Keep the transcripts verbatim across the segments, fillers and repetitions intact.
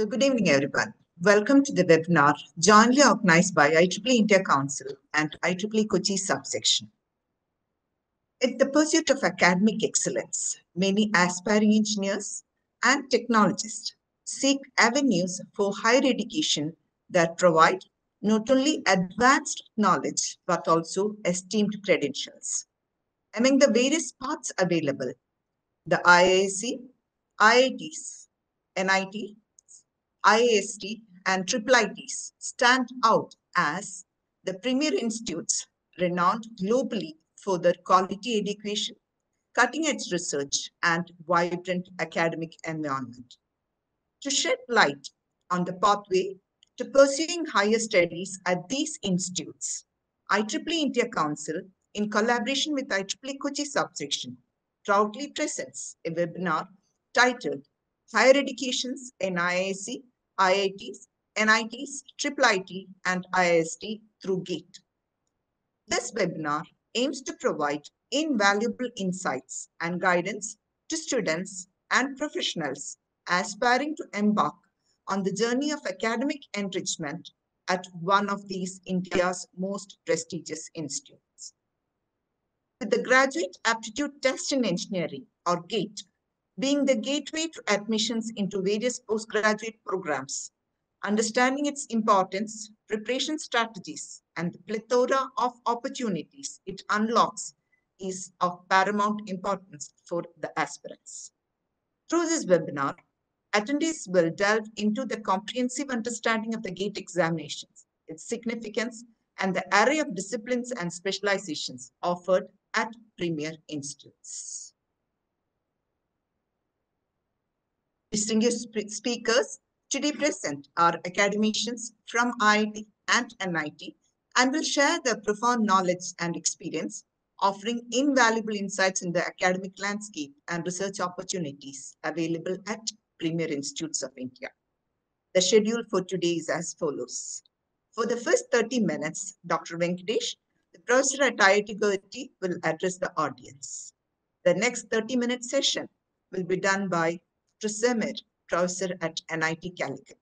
So good evening, everyone. Welcome to the webinar jointly organized by I triple E India Council and I triple E Kochi subsection. In the pursuit of academic excellence, many aspiring engineers and technologists seek avenues for higher education that provide not only advanced knowledge, but also esteemed credentials. Among the various paths available, the I I S C, I I Ts, N I T, I I S T, and I I I Ts stand out as the premier institutes renowned globally for their quality education, cutting-edge research, and vibrant academic environment. To shed light on the pathway to pursuing higher studies at these institutes, I triple E India Council, in collaboration with I triple E Kochi subsection, proudly presents a webinar titled Higher Education's N I I S C, I I Ts, N I Ts, I I I T, and I I S T through GATE. This webinar aims to provide invaluable insights and guidance to students and professionals aspiring to embark on the journey of academic enrichment at one of these India's most prestigious institutes. With the Graduate Aptitude Test in Engineering, or GATE, being the gateway to admissions into various postgraduate programs, understanding its importance, preparation strategies, and the plethora of opportunities it unlocks is of paramount importance for the aspirants. Through this webinar, attendees will delve into the comprehensive understanding of the GATE examinations, its significance, and the array of disciplines and specializations offered at premier institutes. Distinguished speakers today present are academicians from I I T and N I T and will share their profound knowledge and experience, offering invaluable insights in the academic landscape and research opportunities available at premier institutes of India. The schedule for today is as follows. For the first thirty minutes, Doctor Venkatesh, the professor at I I T Goethe, will address the audience. The next thirty minute session will be done by Samir, professor at N I T Calicut.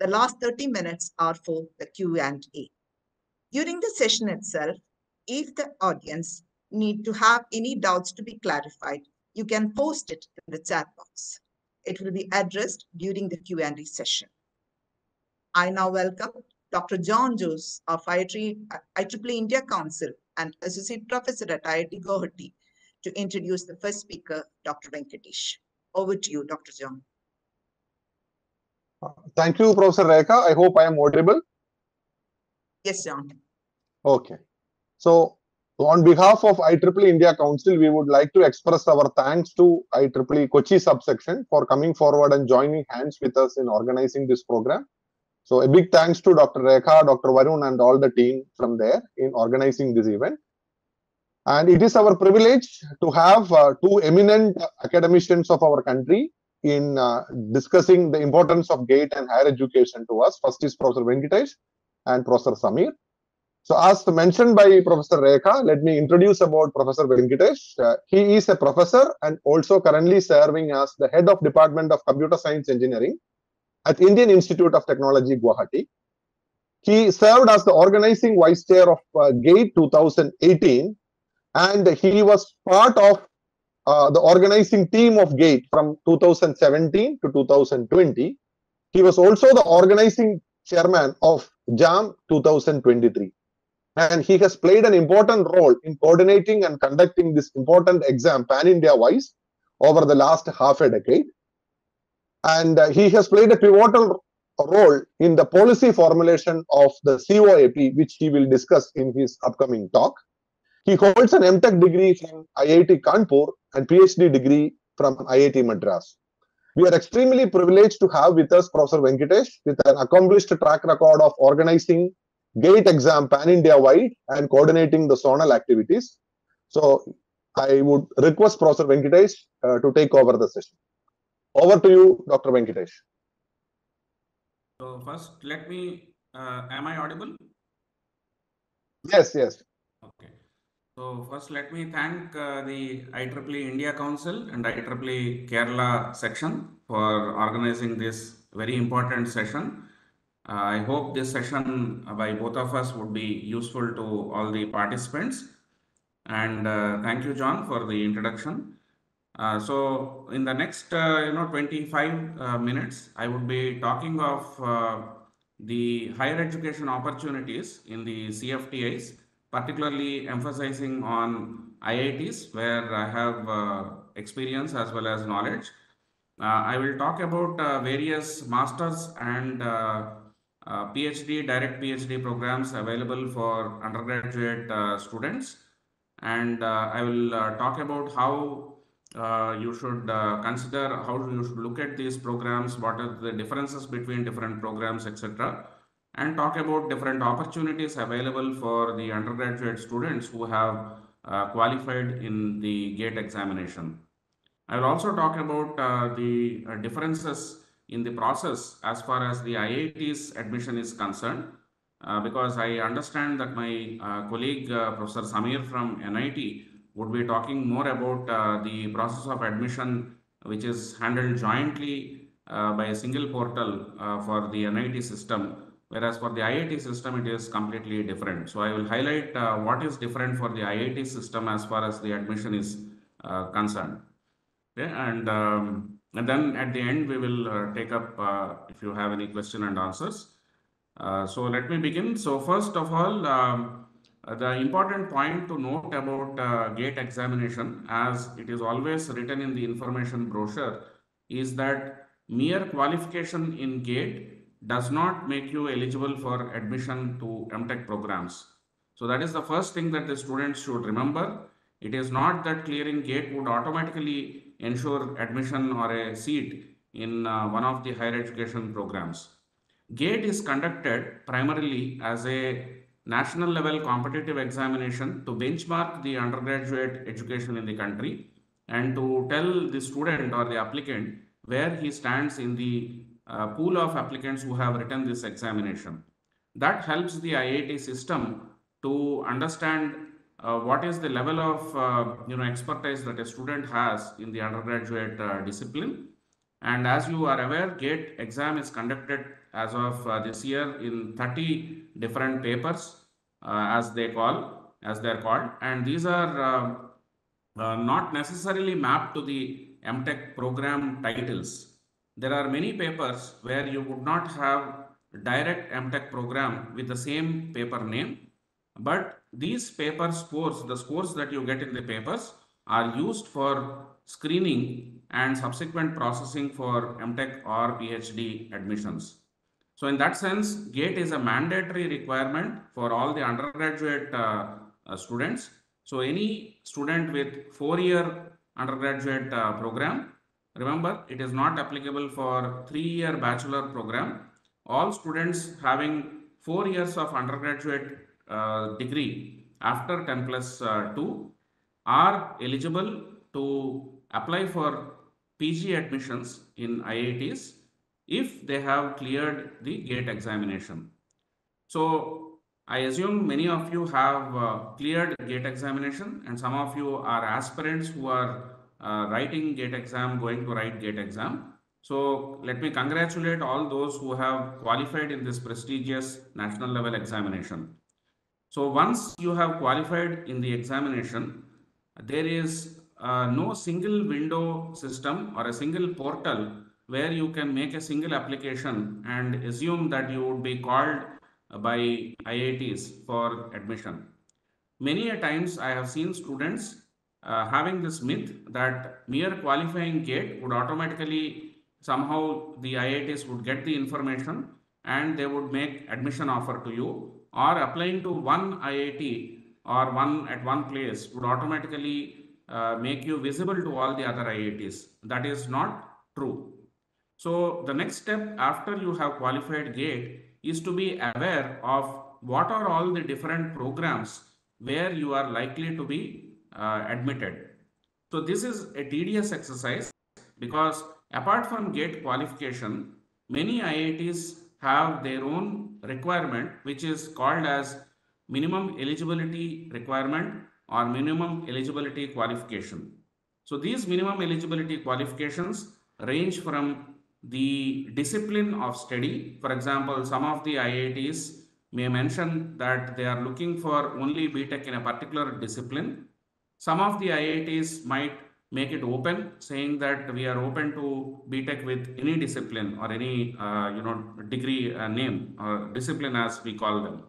The last thirty minutes are for the Q and A. During the session itself, if the audience need to have any doubts to be clarified, you can post it in the chat box. It will be addressed during the Q and A session. I now welcome Doctor John Jose of I triple E India Council and Associate Professor at I I T Guwahati to introduce the first speaker, Doctor Venkatesh. Over to you, Doctor John. Thank you, Professor Rekha. I hope I am audible. Yes, John. Okay. So, on behalf of I triple E India Council, we would like to express our thanks to I triple E Kochi subsection for coming forward and joining hands with us in organizing this program. So, a big thanks to Doctor Rekha, Doctor Varun, and all the team from there in organizing this event. And it is our privilege to have uh, two eminent academicians of our country in uh, discussing the importance of GATE and higher education to us. First is Professor Venkatesh and Professor Samir. So as mentioned by Professor Rekha, let me introduce about Professor Venkatesh. Uh, he is a professor and also currently serving as the head of Department of Computer Science Engineering at Indian Institute of Technology, Guwahati. He served as the organizing vice chair of uh, GATE two thousand eighteen. And he was part of uh, the organizing team of GATE from two thousand seventeen to two thousand twenty. He was also the organizing chairman of JAM two thousand twenty-three. And he has played an important role in coordinating and conducting this important exam pan-India-wise over the last half a decade. And uh, he has played a pivotal role in the policy formulation of the COAP, which he will discuss in his upcoming talk. He holds an M Tech degree from I I T Kanpur and PhD degree from I I T Madras. We are extremely privileged to have with us Professor Venkatesh with an accomplished track record of organizing GATE exam pan-India-wide and coordinating the zonal activities. So I would request Professor Venkatesh uh, to take over the session. Over to you, Doctor Venkatesh. So first, let me, uh, am I audible? Yes, yes. Okay. So first, let me thank uh, the I triple E India Council and I triple E Kerala section for organizing this very important session. Uh, I hope this session by both of us would be useful to all the participants. And uh, thank you, John, for the introduction. Uh, so in the next, uh, you know, twenty-five uh, minutes, I would be talking of uh, the higher education opportunities in the C F T Is, particularly emphasizing on I I Ts, where I have uh, experience as well as knowledge. Uh, I will talk about uh, various masters and uh, uh, PhD, direct PhD programs available for undergraduate uh, students. And uh, I will uh, talk about how uh, you should uh, consider, how you should look at these programs, what are the differences between different programs, et cetera. And talk about different opportunities available for the undergraduate students who have uh, qualified in the GATE examination. I will also talk about uh, the uh, differences in the process as far as the I I Ts admission is concerned, uh, because I understand that my uh, colleague, uh, Professor Samir from N I T, would be talking more about uh, the process of admission, which is handled jointly uh, by a single portal uh, for the N I T system, whereas for the I I T system, it is completely different. So I will highlight uh, what is different for the I I T system as far as the admission is uh, concerned. And, um, and then at the end, we will uh, take up uh, if you have any question and answers. Uh, so let me begin. So first of all, um, the important point to note about uh, GATE examination, as it is always written in the information brochure, is that mere qualification in GATE does not make you eligible for admission to M Tech programs. So that is the first thing that the students should remember. It is not that clearing GATE would automatically ensure admission or a seat in uh, one of the higher education programs. GATE is conducted primarily as a national level competitive examination to benchmark the undergraduate education in the country and to tell the student or the applicant where he stands in the uh, pool of applicants who have written this examination. That helps the I I T system to understand Uh, what is the level of uh, you know expertise that a student has in the undergraduate uh, discipline. And as you are aware, GATE exam is conducted as of uh, this year in thirty different papers, uh, as they call as they're called, and these are uh, uh, not necessarily mapped to the M Tech program titles. There are many papers where you would not have direct M Tech program with the same paper name, but these paper scores, the scores that you get in the papers, are used for screening and subsequent processing for M Tech or PhD admissions. So in that sense, GATE is a mandatory requirement for all the undergraduate uh, uh, students. So any student with four-year undergraduate uh, program, remember, it is not applicable for three-year bachelor program. All students having four years of undergraduate Uh, degree after ten plus two are eligible to apply for P G admissions in I I Ts if they have cleared the GATE examination. So I assume many of you have uh, cleared GATE examination, and some of you are aspirants who are uh, writing GATE exam, going to write GATE exam. So let me congratulate all those who have qualified in this prestigious national level examination. So once you have qualified in the examination, there is uh, no single window system or a single portal where you can make a single application and assume that you would be called by I I Ts for admission. Many a times I have seen students uh, having this myth that mere qualifying GATE would automatically somehow the I I Ts would get the information and they would make admission offer to you, or applying to one I I T or one at one place would automatically uh, make you visible to all the other I I Ts. That is not true. So the next step after you have qualified GATE is to be aware of what are all the different programs where you are likely to be uh, admitted. So this is a tedious exercise because apart from GATE qualification, many I I Ts have their own requirement, which is called as minimum eligibility requirement or minimum eligibility qualification. So these minimum eligibility qualifications range from the discipline of study. For example, some of the I I Ts may mention that they are looking for only B Tech in a particular discipline. Some of the I I Ts might make it open, saying that we are open to B Tech with any discipline or any uh, you know degree uh, name or discipline, as we call them.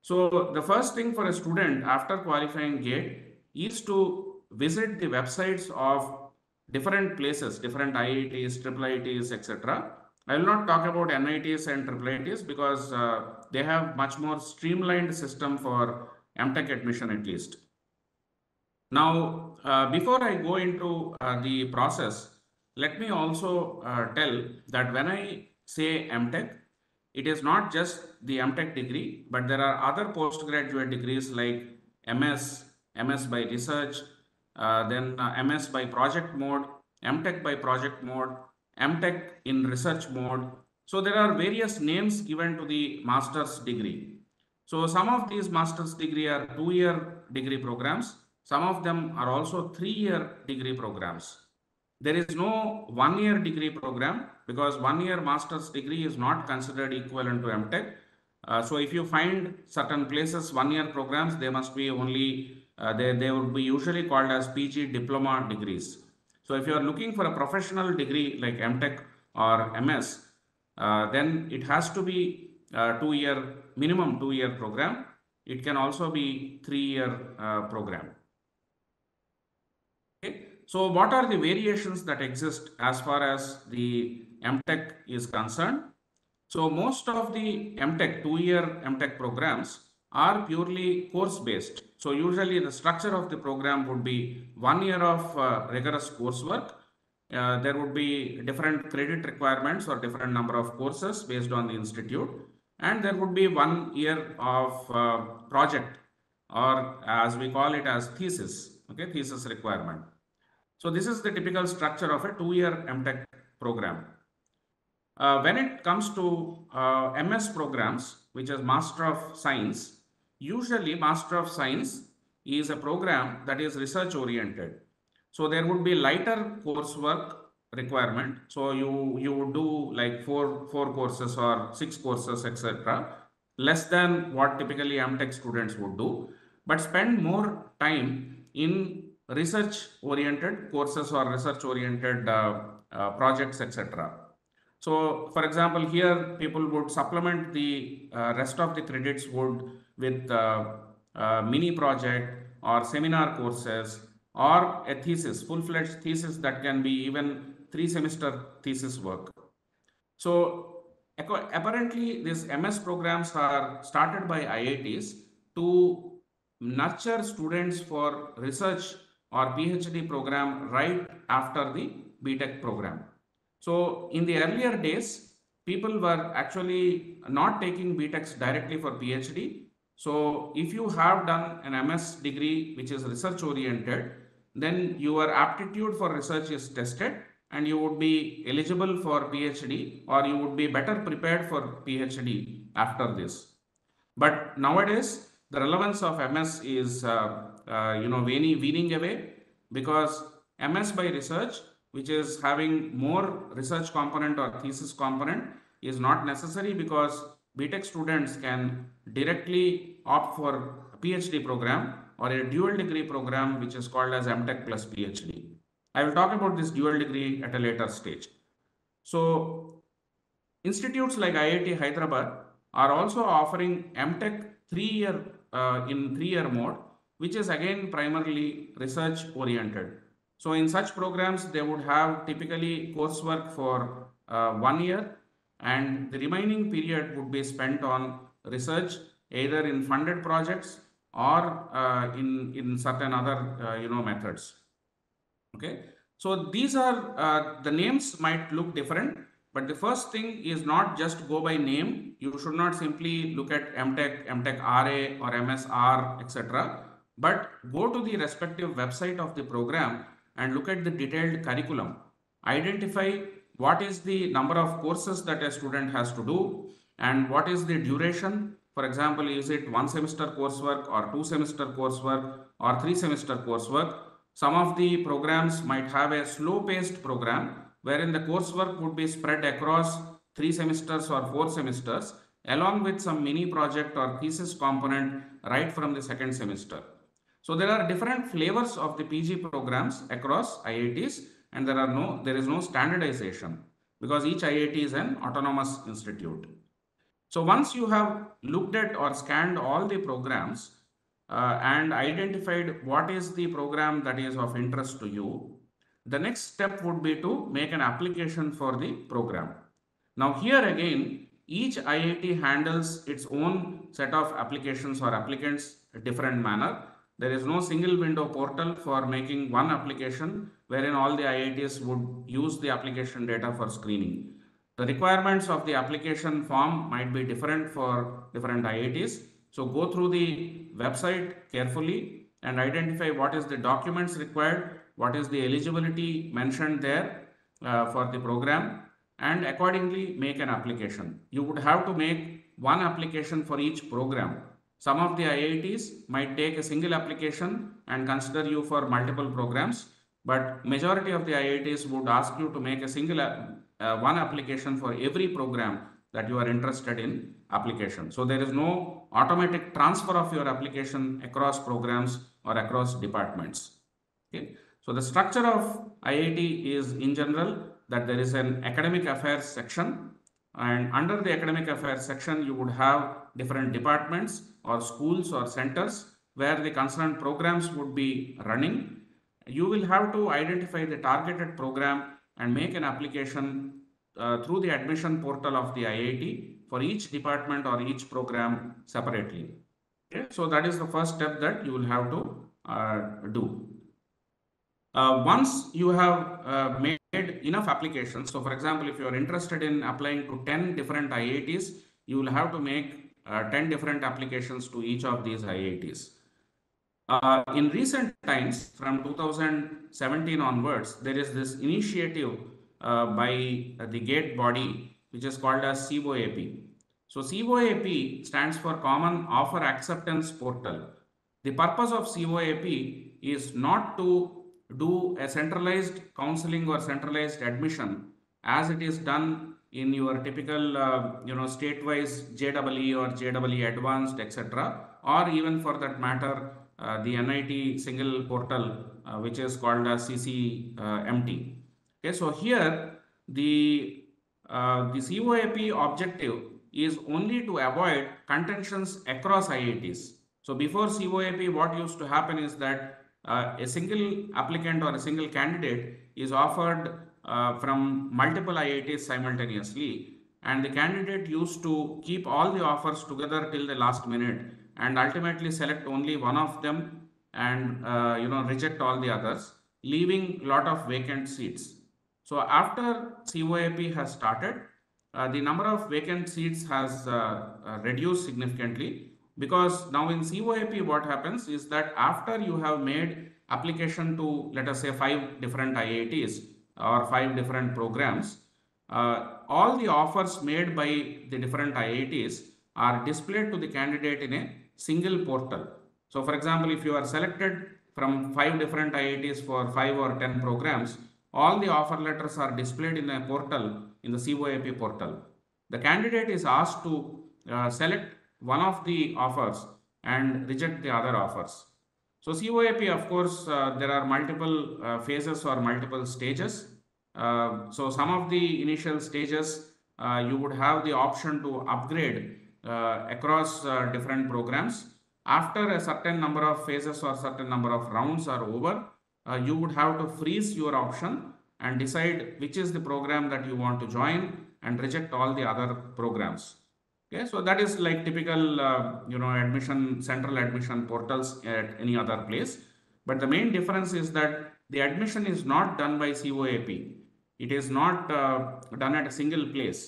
So the first thing for a student after qualifying GATE is to visit the websites of different places, different I I Ts, I I I Ts, et cetera. I will not talk about N I Ts and I I I Ts because uh, they have much more streamlined system for M Tech admission, at least. Now, uh, before I go into uh, the process, let me also uh, tell that when I say M Tech, it is not just the M Tech degree, but there are other postgraduate degrees like M S, M S by research, uh, then uh, M S by project mode, M Tech by project mode, M Tech in research mode. So there are various names given to the master's degree. So some of these master's degree are two-year degree programs. Some of them are also three-year degree programs. There is no one-year degree program because one-year master's degree is not considered equivalent to M Tech. Uh, so if you find certain places one-year programs, they must be only, uh, they, they would be usually called as P G diploma degrees. So if you are looking for a professional degree like M Tech or M S, uh, then it has to be a two-year, minimum two-year program. It can also be three-year uh, program. So what are the variations that exist as far as the M Tech is concerned? So most of the M Tech, two-year M Tech programs are purely course-based. So usually the structure of the program would be one year of uh, rigorous coursework. Uh, there would be different credit requirements or different number of courses based on the institute. And there would be one year of uh, project, or as we call it as thesis, okay, thesis requirement. So this is the typical structure of a two-year M Tech program. Uh, when it comes to uh, M S programs, which is Master of Science, usually Master of Science is a program that is research-oriented. So there would be lighter coursework requirement. So you, you would do like four, four courses or six courses, et cetera, less than what typically M Tech students would do, but spend more time in research-oriented courses or research-oriented uh, uh, projects, et cetera. So, for example, here people would supplement the uh, rest of the credits would with uh, uh, mini project or seminar courses or a thesis, full-fledged thesis that can be even three-semester thesis work. So, apparently, these M S programs are started by I I Ts to nurture students for research or P H D program right after the B Tech program. So in the earlier days, people were actually not taking B Techs directly for P H D. So if you have done an M S degree, which is research oriented, then your aptitude for research is tested and you would be eligible for P H D, or you would be better prepared for P H D after this. But nowadays, the relevance of M S is uh, Uh, you know, weaning, weaning away, because M S by research, which is having more research component or thesis component, is not necessary because B Tech students can directly opt for a P H D program or a dual degree program, which is called as M Tech plus P H D. I will talk about this dual degree at a later stage. So institutes like I I T Hyderabad are also offering M Tech three-year uh, in three-year mode, which is again primarily research oriented. So in such programs, they would have typically coursework for uh, one year, and the remaining period would be spent on research, either in funded projects or uh, in, in certain other uh, you know, methods. Okay, so these are, uh, the names might look different, but the first thing is not just go by name. You should not simply look at M Tech, M Tech R A or M S R, et cetera, but go to the respective website of the program and look at the detailed curriculum. Identify what is the number of courses that a student has to do and what is the duration. For example, is it one semester coursework or two semester coursework or three semester coursework? Some of the programs might have a slow-paced program wherein the coursework would be spread across three semesters or four semesters, along with some mini project or thesis component right from the second semester. So there are different flavors of the P G programs across I I Ts, and there are no, there is no standardization because each I I T is an autonomous institute. So once you have looked at or scanned all the programs uh, and identified what is the program that is of interest to you, the next step would be to make an application for the program. Now here again, each I I T handles its own set of applications or applicants in a different manner. There is no single window portal for making one application wherein all the I I Ts would use the application data for screening. The requirements of the application form might be different for different I I Ts. So go through the website carefully and identify what is the documents required, what is the eligibility mentioned there uh, for the program, and accordingly make an application. You would have to make one application for each program. Some of the I I Ts might take a single application and consider you for multiple programs, but majority of the I I Ts would ask you to make a single uh, one application for every program that you are interested in application. So there is no automatic transfer of your application across programs or across departments. Okay. So the structure of I I T is in general that there is an academic affairs section, and under the academic affairs section you would have different departments or schools or centers where the concerned programs would be running. You will have to identify the targeted program and make an application uh, through the admission portal of the I I T for each department or each program separately. Okay? So that is the first step that you will have to uh, do. Uh, once you have uh, made enough applications, so for example, if you are interested in applying to ten different I I Ts, you will have to make uh, ten different applications to each of these I I Ts. Uh, in recent times, from two thousand seventeen onwards, there is this initiative uh, by uh, the GATE body, which is called as C O A P. So C O A P stands for Common Offer Acceptance Portal. The purpose of C O A P is not to do a centralized counseling or centralized admission as it is done in your typical uh, you know state-wise J E E or J E E advanced, et cetera, or even for that matter uh, the N I T single portal uh, which is called as C C M T. Okay, so here the uh, the C O A P objective is only to avoid contentions across I I Ts. So before C O A P, what used to happen is that Uh, a single applicant or a single candidate is offered uh, from multiple I I Ts simultaneously, and the candidate used to keep all the offers together till the last minute and ultimately select only one of them and uh, you know reject all the others, leaving a lot of vacant seats. So after C O A P has started, uh, the number of vacant seats has uh, uh, reduced significantly. Because now in C O A P, what happens is that after you have made application to, let us say, five different I I Ts or five different programs, uh, all the offers made by the different I I Ts are displayed to the candidate in a single portal. So for example, if you are selected from five different I I Ts for five or ten programs, all the offer letters are displayed in a portal, in the C O A P portal. The candidate is asked to uh, select one of the offers and reject the other offers. So C O A P, of course, uh, there are multiple uh, phases or multiple stages. Uh, so some of the initial stages, uh, you would have the option to upgrade uh, across uh, different programs. After a certain number of phases or certain number of rounds are over, uh, you would have to freeze your option and decide which is the program that you want to join and reject all the other programs. Okay, so that is like typical, uh, you know, admission, central admission portals at any other place. But the main difference is that the admission is not done by C O A P. It is not uh, done at a single place.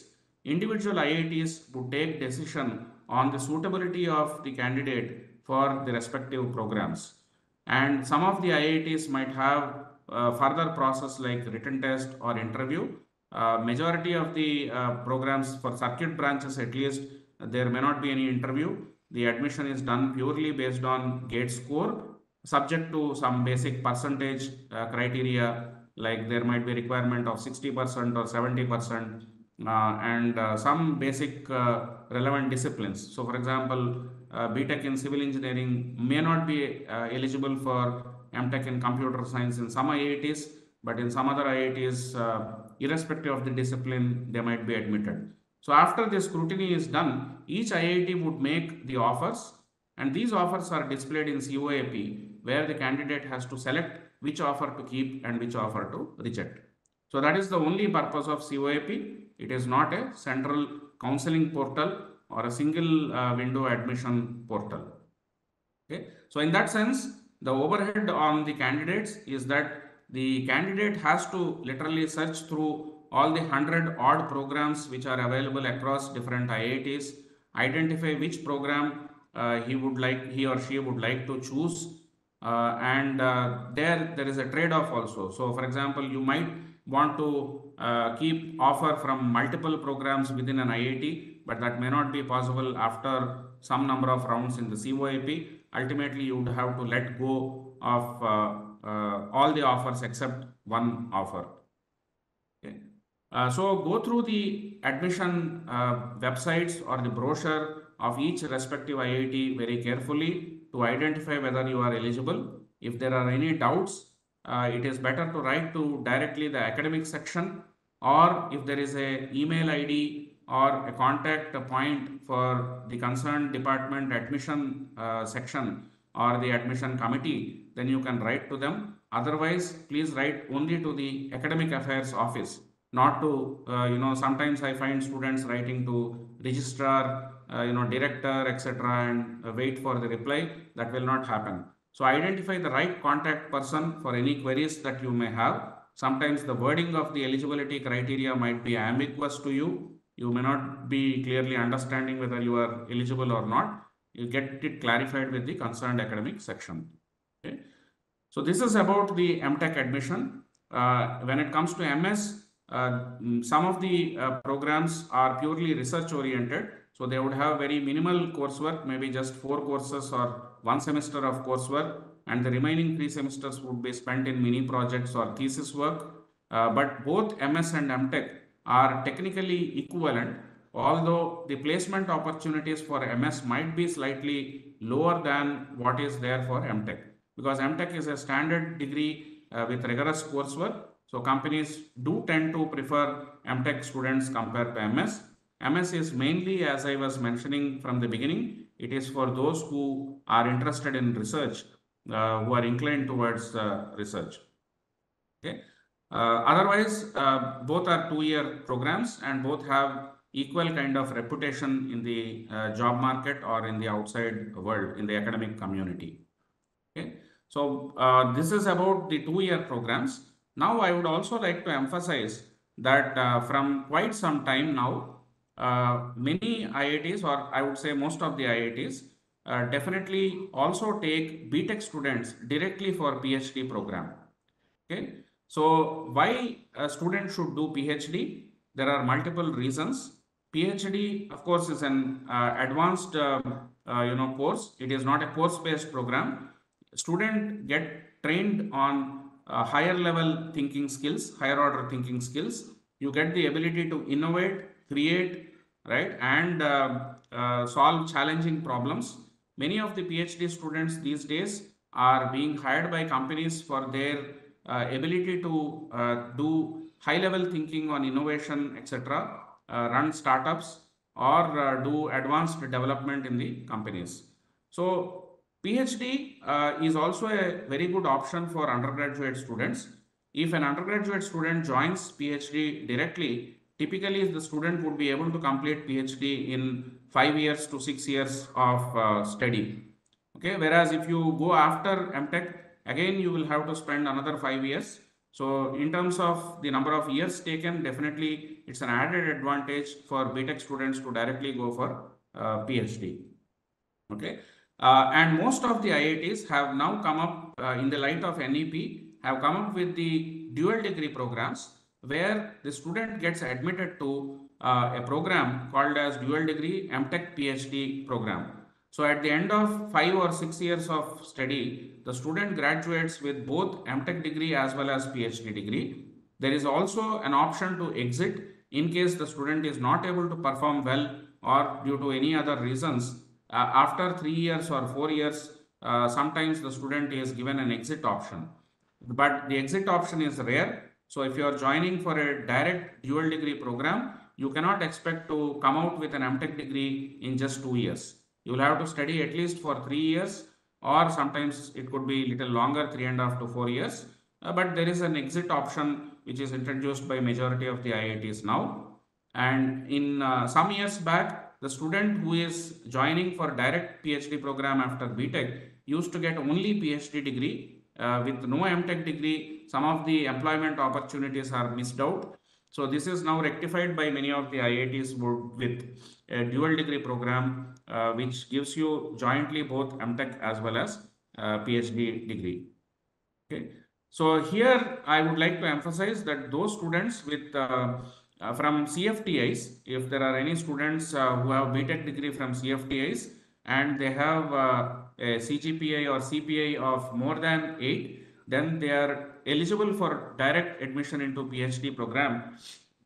Individual I I Ts would take decision on the suitability of the candidate for the respective programs. And some of the I I Ts might have uh, further process like written test or interview. Uh, majority of the uh, programs for circuit branches, at least, there may not be any interview. The admission is done purely based on GATE score, subject to some basic percentage uh, criteria like there might be a requirement of sixty percent or seventy percent uh, and uh, some basic uh, relevant disciplines. So for example, uh, B Tech in civil engineering may not be uh, eligible for M Tech in computer science in some I I Ts, but in some other I I Ts, uh, irrespective of the discipline, they might be admitted. So after this scrutiny is done, each I I T would make the offers, and these offers are displayed in C O A P, where the candidate has to select which offer to keep and which offer to reject. So that is the only purpose of C O A P. It is not a central counseling portal or a single uh, window admission portal. Okay. So in that sense, the overhead on the candidates is that the candidate has to literally search through all the hundred odd programs which are available across different I I Ts, identify which program uh, he would like, he or she would like to choose, uh, and uh, there there is a trade-off also. So for example, you might want to uh, keep offer from multiple programs within an I I T, but that may not be possible after some number of rounds in the C O A P. Ultimately, you would have to let go of uh, Uh, all the offers except one offer. Okay. Uh, so go through the admission uh, websites or the brochure of each respective I I T very carefully to identify whether you are eligible. If there are any doubts, uh, it is better to write to directly the academic section, or if there is a email I D or a contact point for the concerned department admission uh, section or the admission committee, then you can write to them. Otherwise, please write only to the academic affairs office, not to, uh, you know, sometimes I find students writing to registrar, uh, you know, director, et cetera, and uh, wait for the reply. That will not happen. So identify the right contact person for any queries that you may have. Sometimes the wording of the eligibility criteria might be ambiguous to you. You may not be clearly understanding whether you are eligible or not. You get it clarified with the concerned academic section. Okay. So this is about the M Tech admission. Uh, when it comes to M S, uh, some of the uh, programs are purely research oriented. So they would have very minimal coursework, maybe just four courses or one semester of coursework, and the remaining three semesters would be spent in mini projects or thesis work. Uh, but both M S and M Tech are technically equivalent, although the placement opportunities for M S might be slightly lower than what is there for M Tech. Because M Tech is a standard degree uh, with rigorous coursework. So companies do tend to prefer M Tech students compared to M S. M S is mainly, as I was mentioning from the beginning, it is for those who are interested in research, uh, who are inclined towards uh, research. Okay. Uh, otherwise, uh, both are two-year programs and both have equal kind of reputation in the uh, job market or in the outside world, in the academic community. Okay. So uh, this is about the two-year programs. Now I would also like to emphasize that uh, from quite some time now, uh, many I I Ts, or I would say most of the I I Ts, uh, definitely also take B Tech students directly for PhD program. Okay. So why a student should do PhD? There are multiple reasons. PhD, of course, is an uh, advanced uh, uh, you know, course. It is not a course-based program. Students get trained on uh, higher level thinking skills, higher order thinking skills. You get the ability to innovate, create, right, and uh, uh, solve challenging problems. Many of the PhD students these days are being hired by companies for their uh, ability to uh, do high level thinking on innovation, et cetera, uh, run startups, or uh, do advanced development in the companies. So PhD uh, is also a very good option for undergraduate students. If an undergraduate student joins PhD directly, typically the student would be able to complete PhD in five years to six years of uh, study. Okay, whereas if you go after M Tech, again you will have to spend another five years. So in terms of the number of years taken, definitely it's an added advantage for B Tech students to directly go for uh, PhD. Okay. Uh, and most of the I I Ts have now come up uh, in the light of N E P, have come up with the dual degree programs where the student gets admitted to uh, a program called as dual degree M Tech PhD program. So at the end of five or six years of study, the student graduates with both M Tech degree as well as PhD degree. There is also an option to exit in case the student is not able to perform well or due to any other reasons. Uh, after three years or four years, uh, sometimes the student is given an exit option, but the exit option is rare. So if you are joining for a direct dual degree program, you cannot expect to come out with an M Tech degree in just two years. You will have to study at least for three years, or sometimes it could be a little longer, three and a half to four years. Uh, but there is an exit option which is introduced by majority of the I I Ts now. And in uh, some years back, the student who is joining for direct PhD program after B Tech used to get only PhD degree uh, with no M Tech degree. Some of the employment opportunities are missed out. So this is now rectified by many of the I I Ts with a dual degree program, uh, which gives you jointly both M Tech as well as uh, PhD degree. Okay. So here I would like to emphasize that those students with uh, uh, from C F T Is, if there are any students uh, who have B Tech degree from C F T Is and they have uh, a C G P A or C P A of more than eight, then they are eligible for direct admission into PhD program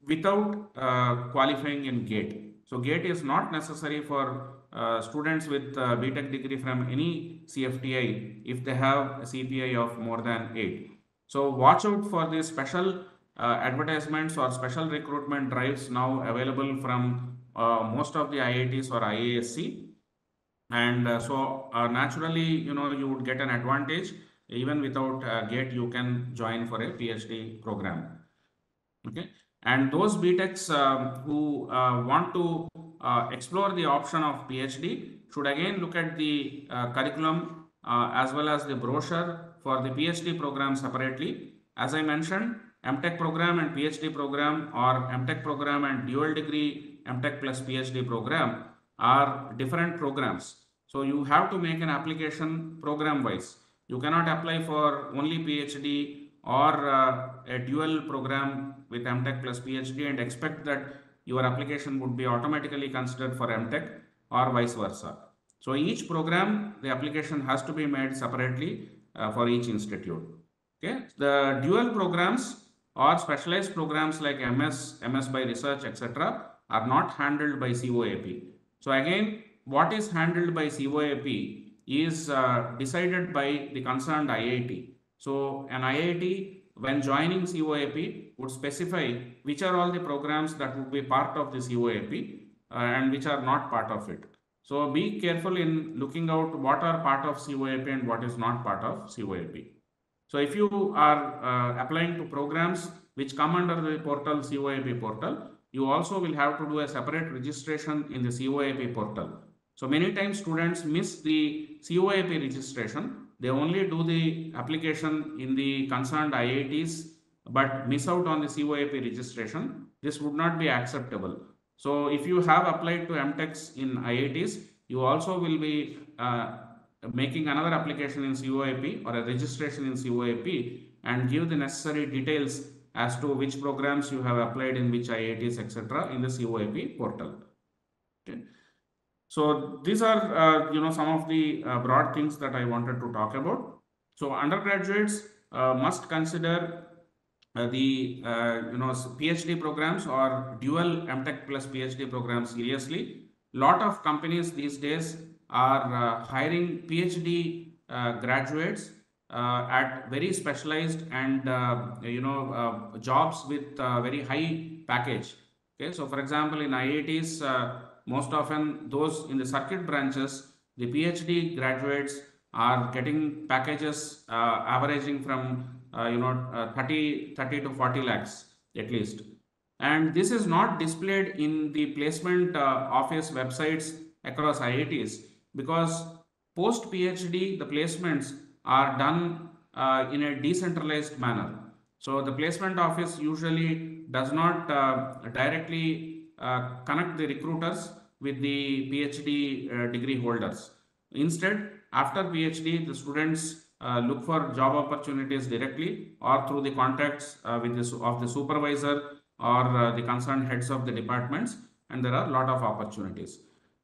without uh, qualifying in GATE. So GATE is not necessary for uh, students with uh, B Tech degree from any C F T I if they have a C P I of more than eight. So watch out for these special uh, advertisements or special recruitment drives now available from uh, most of the I I Ts or I I S C. And uh, so uh, naturally, you know, you would get an advantage. Even without uh, GATE, you can join for a PhD program. Okay, and those B Techs uh, who uh, want to uh, explore the option of PhD should again look at the uh, curriculum uh, as well as the brochure for the PhD program separately. As I mentioned, M Tech program and PhD program, or M Tech program and dual degree M Tech plus PhD program, are different programs. So you have to make an application program wise. You cannot apply for only PhD or uh, a dual program with M Tech plus PhD and expect that your application would be automatically considered for M Tech or vice versa. So each program, the application has to be made separately uh, for each institute. Okay? The dual programs or specialized programs like M S, M S by research, et cetera are not handled by C O A P. So again, what is handled by C O A P is uh, decided by the concerned I I T. So an I I T, when joining C O A P, would specify which are all the programs that would be part of the C O A P uh, and which are not part of it. So be careful in looking out what are part of C O A P and what is not part of C O A P. So if you are uh, applying to programs which come under the portal C O A P portal, you also will have to do a separate registration in the C O A P portal. So many times students miss the C O A P registration. They only do the application in the concerned I I Ts, but miss out on the C O A P registration. This would not be acceptable. So if you have applied to M Techs in I I Ts, you also will be uh, making another application in C O A P or a registration in C O A P and give the necessary details as to which programs you have applied in which I I Ts, et cetera in the C O A P portal. Okay. So these are, uh, you know, some of the uh, broad things that I wanted to talk about. So undergraduates uh, must consider uh, the, uh, you know, PhD programs or dual M Tech plus PhD programs seriously. Lot of companies these days are uh, hiring PhD uh, graduates uh, at very specialized and, uh, you know, uh, jobs with uh, very high package. Okay, so for example, in I I Ts, uh, most often those in the circuit branches, the PhD graduates are getting packages uh, averaging from uh, you know uh, thirty to forty lakhs at least, and this is not displayed in the placement uh, office websites across I I Ts, because post PhD the placements are done uh, in a decentralized manner. So the placement office usually does not uh, directly Uh, connect the recruiters with the PhD uh, degree holders. Instead, after PhD, the students uh, look for job opportunities directly or through the contacts uh, with the, of the supervisor or uh, the concerned heads of the departments, and there are a lot of opportunities.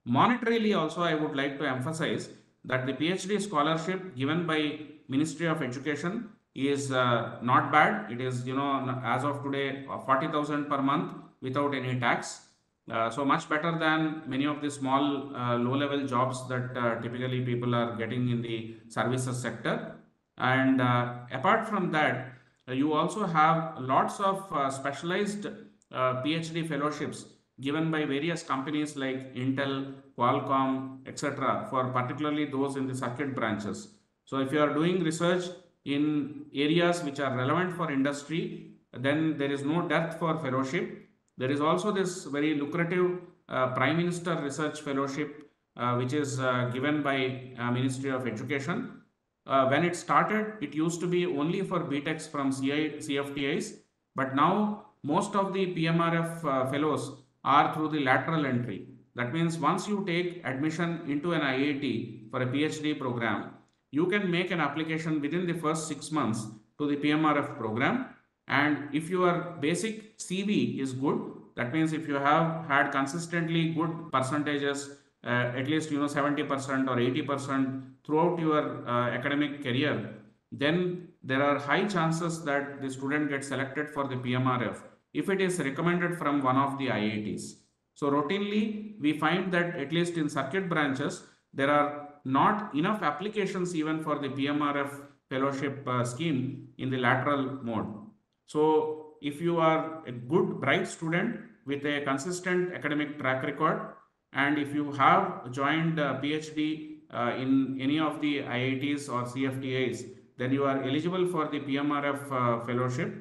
Monetarily also, I would like to emphasize that the PhD scholarship given by Ministry of Education is uh, not bad. It is, you know, as of today, forty thousand per month without any tax. Uh, so much better than many of the small uh, low-level jobs that uh, typically people are getting in the services sector. And uh, apart from that, uh, you also have lots of uh, specialized uh, PhD fellowships given by various companies like Intel, Qualcomm, et cetera for particularly those in the circuit branches. So if you are doing research in areas which are relevant for industry, then there is no dearth for fellowship. There is also this very lucrative uh, Prime Minister Research Fellowship, uh, which is uh, given by uh, Ministry of Education. Uh, when it started, it used to be only for B Techs from C F T Is, but now most of the P M R F uh, fellows are through the lateral entry. That means once you take admission into an I I T for a PhD program, you can make an application within the first six months to the P M R F program. And if your basic C V is good, that means if you have had consistently good percentages, uh, at least, you know, seventy percent or eighty percent throughout your uh, academic career, then there are high chances that the student gets selected for the P M R F if it is recommended from one of the I I Ts. So routinely, we find that at least in circuit branches, there are not enough applications even for the P M R F fellowship uh, scheme in the lateral mode. So if you are a good, bright student with a consistent academic track record, and if you have joined a PhD uh, in any of the I I Ts or C F T Is, then you are eligible for the P M R F uh, fellowship.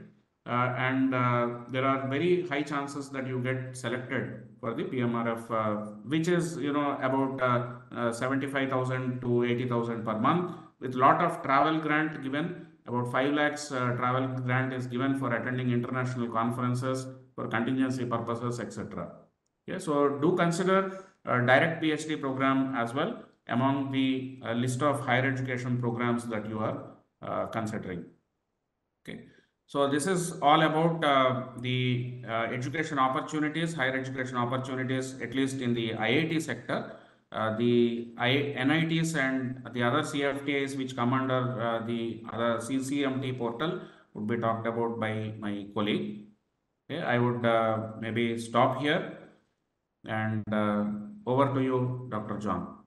Uh, and uh, there are very high chances that you get selected for the P M R F, uh, which is, you know, about uh, uh, seventy-five thousand to eighty thousand per month, with lot of travel grant given. About five lakhs uh, travel grant is given for attending international conferences for contingency purposes, et cetera. Okay, so do consider a direct PhD program as well among the uh, list of higher education programs that you are uh, considering. Okay, so this is all about uh, the uh, education opportunities, higher education opportunities, at least in the I I T sector. Uh, the I N I Ts and the other C F T Is which come under uh, the other C C M T portal would be talked about by my colleague. Okay, I would uh, maybe stop here, and uh, over to you, Doctor John.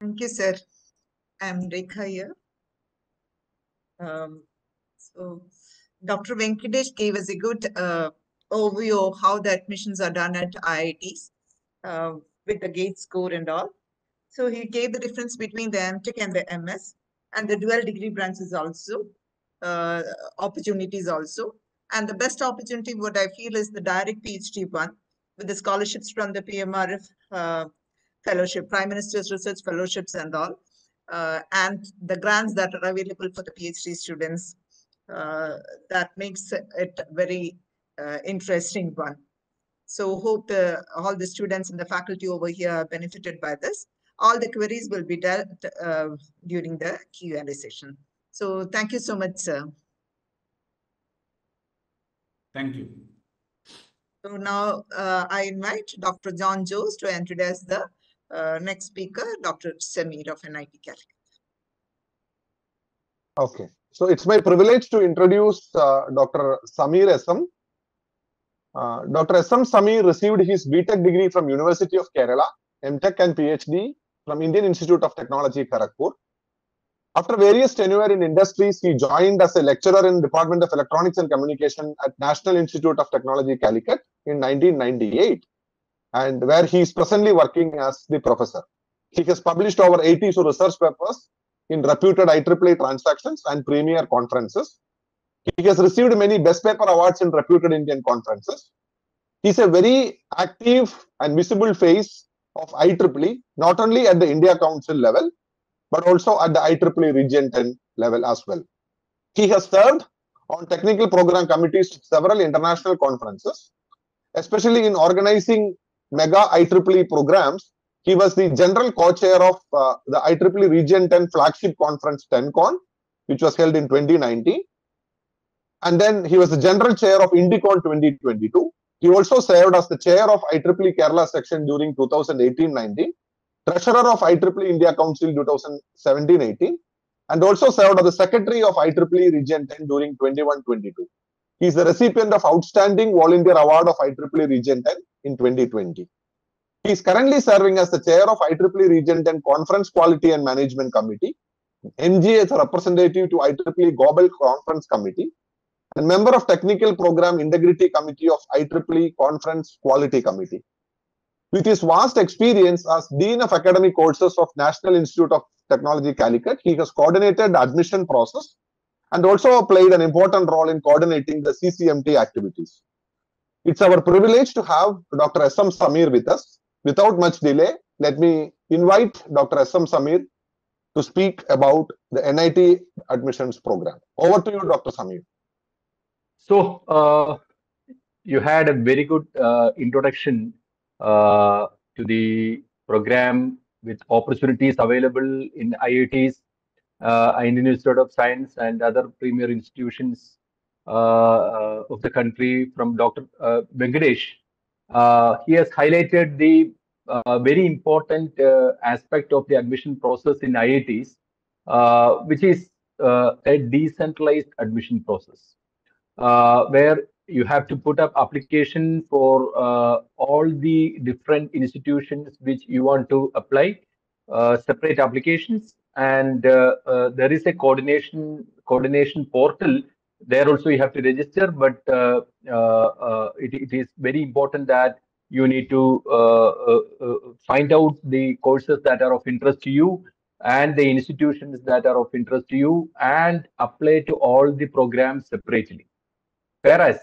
Thank you, sir. I'm Rekha here. Um, so. Doctor Venkatesh gave us a good uh, overview of how the admissions are done at I I Ts uh, with the GATE score and all. So he gave the difference between the M Tech and the M S and the dual degree branches also, uh, opportunities also. And the best opportunity, what I feel, is the direct PhD one with the scholarships from the P M R F uh, fellowship, Prime Minister's Research Fellowships and all, uh, and the grants that are available for the PhD students. Uh, that makes it very uh, interesting one. So hope the, all the students and the faculty over here are benefited by this. All the queries will be dealt uh, during the Q and A session. So thank you so much, sir. Thank you. So now uh, I invite Doctor John Jose to introduce the uh, next speaker, Doctor Sameer of N I T Calicut. Okay. So it's my privilege to introduce uh, Doctor Sameer Esam. Uh, Doctor Esam Sameer received his B Tech degree from University of Kerala, M Tech and PhD from Indian Institute of Technology, Kharagpur. After various tenure in industries, he joined as a lecturer in Department of Electronics and Communication at National Institute of Technology, Calicut in nineteen ninety-eight, and where he is presently working as the professor. He has published over eighty research papers in reputed I triple E transactions and premier conferences. He has received many best paper awards in reputed Indian conferences. He is a very active and visible face of I triple E, not only at the India Council level, but also at the I triple E Region ten level as well. He has served on technical program committees at several international conferences, especially in organizing mega I triple E programs. He was the general co-chair of uh, the I triple E Region ten flagship conference, TENCON, which was held in twenty nineteen. And then he was the general chair of Indicon twenty twenty-two. He also served as the chair of I triple E Kerala section during two thousand eighteen nineteen, treasurer of I triple E India Council two thousand seventeen eighteen, and also served as the secretary of I triple E Region ten during twenty-one twenty-two. He is the recipient of Outstanding Volunteer Award of I triple E Region ten in twenty twenty. He is currently serving as the chair of I triple E Region ten Conference Quality and Management Committee, N G A's representative to I triple E Global Conference Committee, and member of Technical Program Integrity Committee of I triple E Conference Quality Committee. With his vast experience as Dean of Academic Courses of National Institute of Technology, Calicut, he has coordinated the admission process and also played an important role in coordinating the C C M T activities. It's our privilege to have Doctor S M Sameer with us. Without much delay, let me invite Doctor S M Sameer to speak about the N I T admissions program. Over to you, Doctor Sameer. So, uh, you had a very good uh, introduction uh, to the program with opportunities available in I I Ts, uh, Indian Institute of Science, and other premier institutions uh, uh, of the country from Doctor Uh, Venkatesh. Uh, he has highlighted the uh, very important uh, aspect of the admission process in I I Ts, uh, which is uh, a decentralized admission process, Uh, where you have to put up application for uh, all the different institutions which you want to apply, uh, separate applications, and uh, uh, there is a coordination coordination portal. There also you have to register, but uh, uh, uh, it, it is very important that you need to uh, uh, uh, find out the courses that are of interest to you and the institutions that are of interest to you, and apply to all the programs separately. Whereas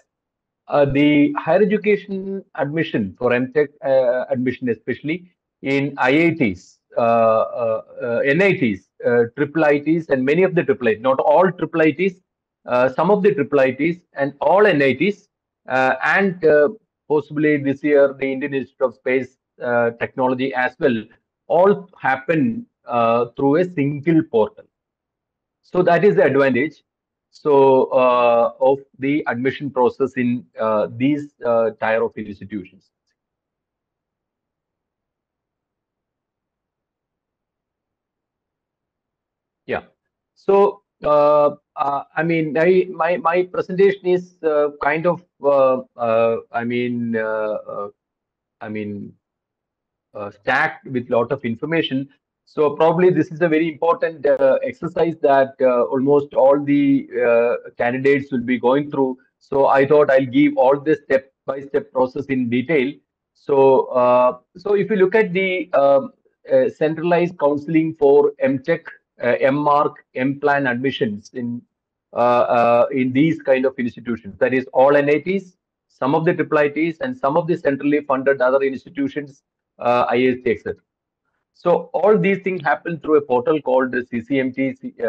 uh, the higher education admission for M Tech uh, admission, especially in I I Ts, uh, uh, uh, N I Ts, uh, triple I Ts, and many of the triple I Ts, not all triple I Ts, uh, some of the triple I Ts, and all N I Ts, uh, and uh, possibly this year the Indian Institute of Space uh, Technology as well, all happen uh, through a single portal. So that is the advantage. So uh, of the admission process in uh, these uh, tier of institutions. Yeah. So uh, uh, I mean, I, my my presentation is uh, kind of uh, uh, I mean uh, uh, I mean uh, stacked with lot of information. So probably this is a very important uh, exercise that uh, almost all the uh, candidates will be going through. So I thought I'll give all this step-by-step process in detail. So, uh, so if you look at the uh, uh, centralized counseling for M Tech, uh, M mark, M plan admissions in uh, uh, in these kind of institutions, that is all N I Ts, some of the triple I Ts, and some of the centrally funded other institutions, uh, I I S T, et cetera. So all these things happen through a portal called the C C M T,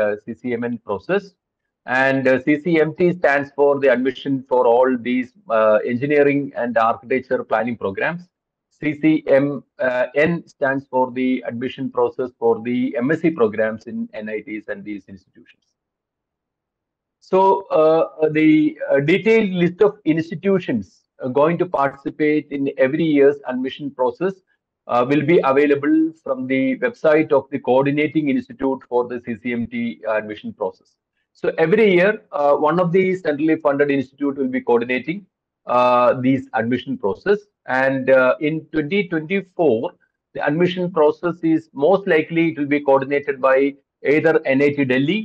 uh, C C M N process, and uh, C C M T stands for the admission for all these uh, engineering and architecture planning programs. C C M N stands for the admission process for the M S c programs in N I Ts and these institutions. So uh, the uh, detailed list of institutions are going to participate in every year's admission process Uh, will be available from the website of the coordinating institute for the C C M T admission process. So every year, uh, one of the centrally funded institute will be coordinating uh, these admission process. And uh, in twenty twenty-four, the admission process is most likely it will be coordinated by either N I T Delhi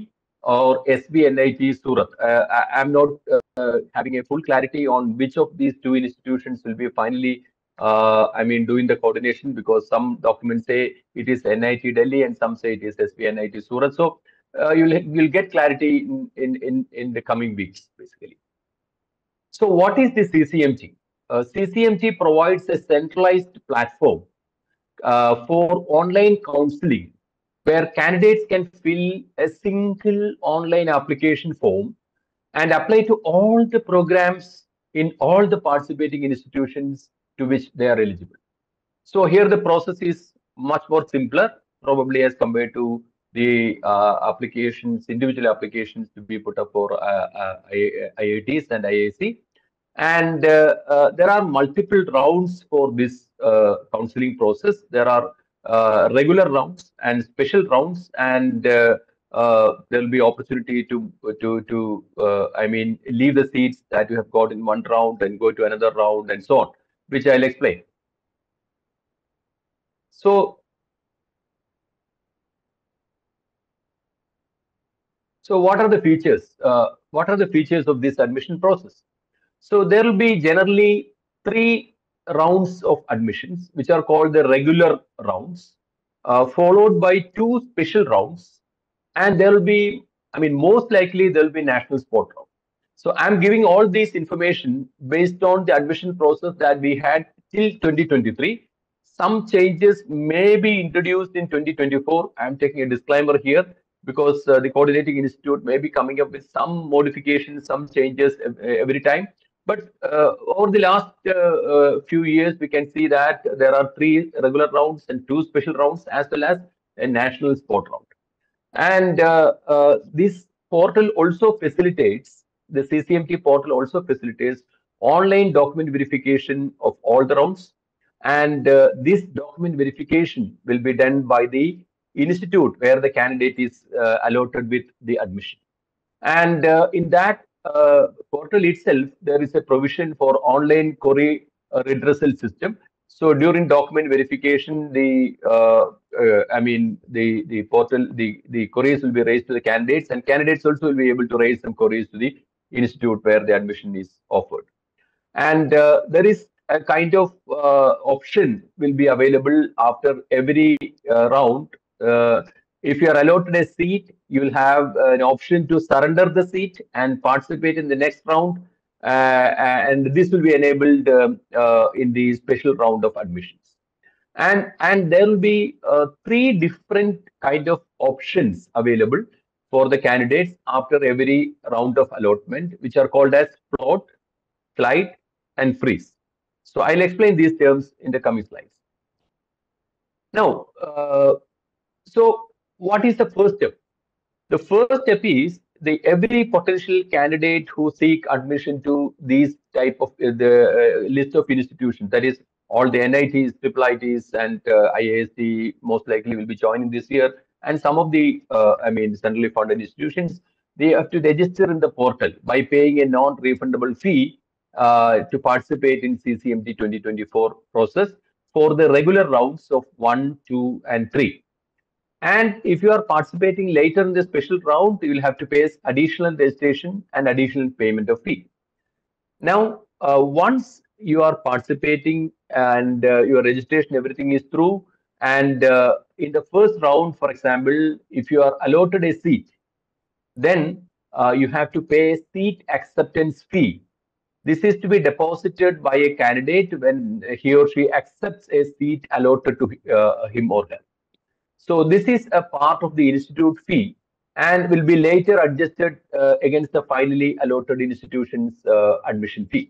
or S B N I T Surat. Uh, I, I'm not uh, having a full clarity on which of these two institutions will be finally Uh, I mean, doing the coordination, because some documents say it is N I T Delhi and some say it is S B N I T Surat. So uh, you'll you'll get clarity in, in in in the coming weeks, basically. So what is the C C M T? Uh, C C M T provides a centralized platform uh, for online counseling, where candidates can fill a single online application form and apply to all the programs in all the participating institutions to which they are eligible. So here the process is much more simpler, probably as compared to the uh, applications, individual applications to be put up for uh, I I T s and I I S C. And uh, uh, there are multiple rounds for this uh, counseling process. There are uh, regular rounds and special rounds, and uh, uh, there will be opportunity to to to uh, I mean leave the seats that you have got in one round and go to another round and so on, which I'll explain. So. So what are the features? Uh, what are the features of this admission process? So there will be generally three rounds of admissions, which are called the regular rounds, uh, followed by two special rounds. And there will be, I mean, most likely there will be national sport round. So I'm giving all this information based on the admission process that we had till twenty twenty-three. Some changes may be introduced in twenty twenty-four. I'm taking a disclaimer here, because uh, the coordinating institute may be coming up with some modifications, some changes every time. But uh, over the last uh, uh, few years, we can see that there are three regular rounds and two special rounds, as well as a national sport round. And uh, uh, this portal also facilitates, the C C M T portal also facilitates online document verification of all the rounds. And uh, this document verification will be done by the institute where the candidate is uh, allotted with the admission. And uh, in that uh, portal itself, there is a provision for online query uh, redressal system. So during document verification, the uh, uh, I mean the the portal the the queries will be raised to the candidates, and candidates also will be able to raise some queries to the institute where the admission is offered. And uh, there is a kind of uh, option will be available after every uh, round. Uh, if you are allotted a seat, you will have an option to surrender the seat and participate in the next round, uh, and this will be enabled uh, uh, in the special round of admissions. And and there will be uh, three different kind of options available for the candidates after every round of allotment, which are called as float, flight, and freeze. So I'll explain these terms in the coming slides. Now. Uh, So what is the first step? The first step is the every potential candidate who seek admission to these type of uh, the uh, list of institutions, that is all the N I Ts, I I I Ts and uh, I I S C most likely will be joining this year, and some of the uh, I mean centrally funded institutions, they have to register in the portal by paying a non-refundable fee uh, to participate in C C M T twenty twenty-four process for the regular rounds of one, two and three. And if you are participating later in the special round, you will have to pay additional registration and additional payment of fee. Now, uh, once you are participating and uh, your registration, everything is through, and uh, in the first round, for example, if you are allotted a seat, then uh, you have to pay seat acceptance fee. This is to be deposited by a candidate when he or she accepts a seat allotted to uh, him or her. So this is a part of the institute fee and will be later adjusted uh, against the finally allotted institution's uh, admission fee.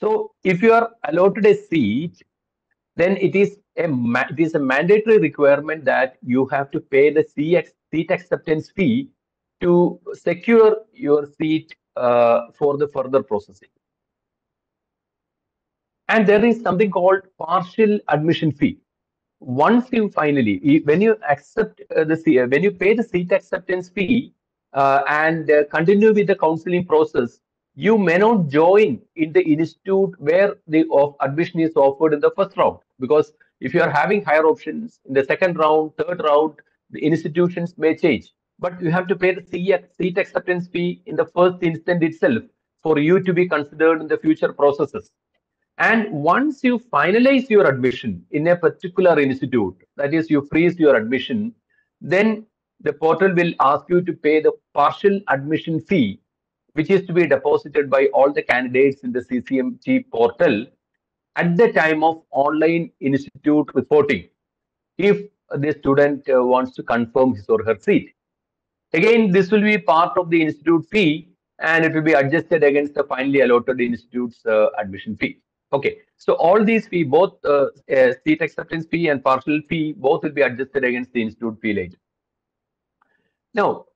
So if you are allotted a seat, then it is a ma it is a mandatory requirement that you have to pay the C X seat acceptance fee to secure your seat uh, for the further processing. And there is something called partial admission fee. Once you finally, when you accept uh, the when you pay the seat acceptance fee uh, and uh, continue with the counseling process, you may not join in the institute where the of admission is offered in the first round, because if you are having higher options in the second round, third round, the institutions may change. But you have to pay the seat acceptance fee in the first instant itself for you to be considered in the future processes. And once you finalize your admission in a particular institute, that is, you freeze your admission, then the portal will ask you to pay the partial admission fee, which is to be deposited by all the candidates in the C C M T portal at the time of online institute reporting, if the student uh, wants to confirm his or her seat. Again, this will be part of the institute fee, and it will be adjusted against the finally allotted institute's uh, admission fee. Okay, so all these fee, both uh, uh, seat acceptance fee and partial fee, both will be adjusted against the institute fee later. Now,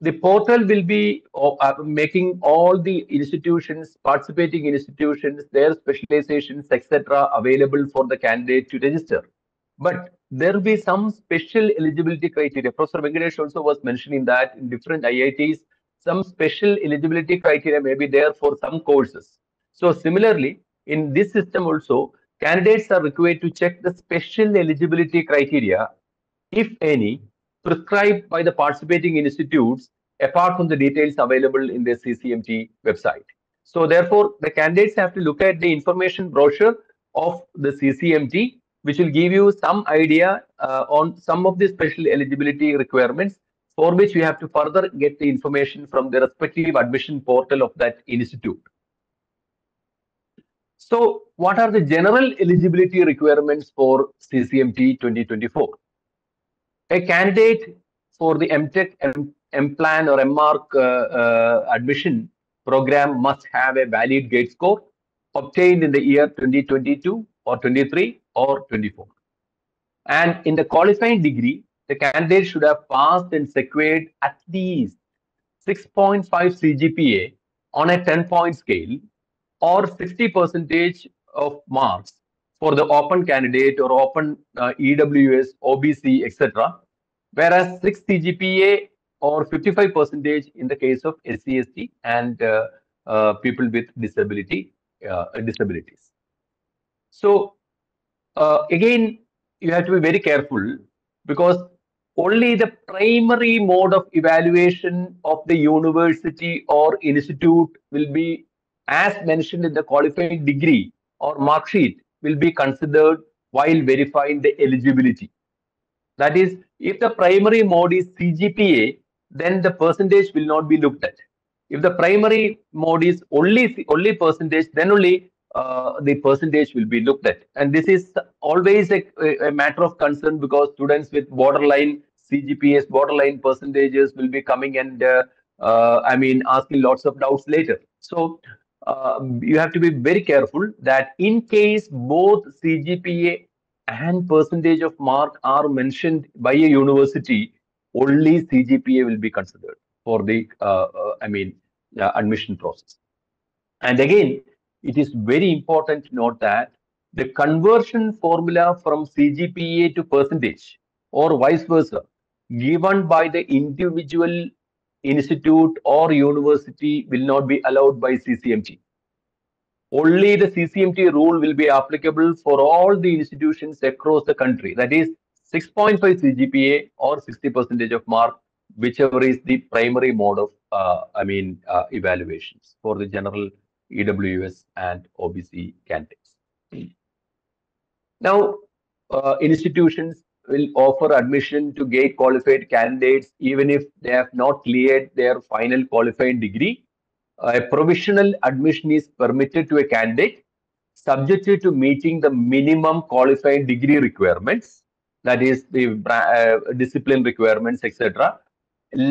the portal will be uh, making all the institutions, participating institutions, their specializations, et cetera available for the candidate to register. But there will be some special eligibility criteria. Professor Venkatesh also was mentioning that in different I I Ts, some special eligibility criteria may be there for some courses. So similarly, in this system also, candidates are required to check the special eligibility criteria, if any, prescribed by the participating institutes, apart from the details available in the C C M T website. So therefore, the candidates have to look at the information brochure of the C C M T, which will give you some idea uh, on some of the special eligibility requirements, for which you have to further get the information from the respective admission portal of that institute. So what are the general eligibility requirements for C C M T twenty twenty-four? A candidate for the M Tech, M Plan or M Mark uh, uh, admission program must have a valid GATE score obtained in the year twenty twenty-two or twenty-three or twenty-four. And in the qualifying degree, the candidate should have passed and secured at least six point five C G P A on a ten point scale or sixty percent of marks for the open candidate or open uh, E W S, O B C, et cetera, whereas six C G P A or fifty-five percent in the case of S C S T and uh, uh, people with disability uh, disabilities. So uh, again, you have to be very careful, because only the primary mode of evaluation of the university or institute will be, as mentioned in the qualifying degree or mark sheet, will be considered while verifying the eligibility. That is, if the primary mode is C G P A, then the percentage will not be looked at. If the primary mode is only only percentage, then only uh, the percentage will be looked at. And this is always a, a matter of concern, because students with borderline C G P As, borderline percentages will be coming and uh, uh, I mean asking lots of doubts later. So Uh, you have to be very careful that in case both C G P A and percentage of mark are mentioned by a university, only C G P A will be considered for the uh, uh, I mean uh, admission process. And again, it is very important to note that the conversion formula from C G P A to percentage or vice versa given by the individual institute or university will not be allowed by C C M T. Only the C C M T rule will be applicable for all the institutions across the country. That is six point five C G P A or sixty percent of mark, whichever is the primary mode of, uh, I mean, uh, evaluations for the general E W S and O B C candidates. Now, uh, institutions will offer admission to GATE qualified candidates even if they have not cleared their final qualifying degree. A provisional admission is permitted to a candidate subjected to meeting the minimum qualifying degree requirements, that is the uh, discipline requirements, et cetera,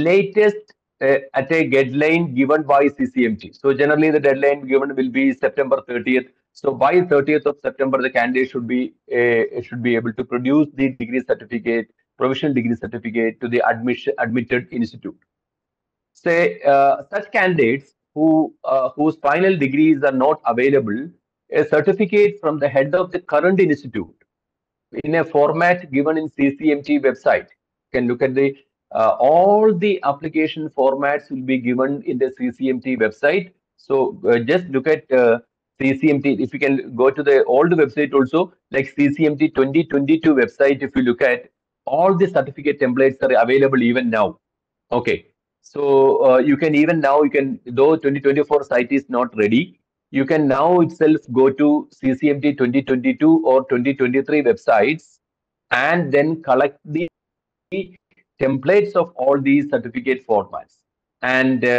latest uh, at a deadline given by C C M T. So generally the deadline given will be September thirtieth. So by thirtieth of September, the candidate should be uh, should be able to produce the degree certificate, provisional degree certificate to the admission admitted institute. Say uh, such candidates who uh, whose final degrees are not available, a certificate from the head of the current institute in a format given in C C M T website. You can look at the uh, all the application formats will be given in the C C M T website. So uh, just look at Uh, C C M T, if you can go to the old website also, like C C M T twenty twenty-two website, if you look at, all the certificate templates are available even now. Okay, so uh, you can even now, you can, though twenty twenty-four site is not ready, you can now itself go to C C M T twenty twenty-two or twenty twenty-three websites and then collect the templates of all these certificate formats. And uh,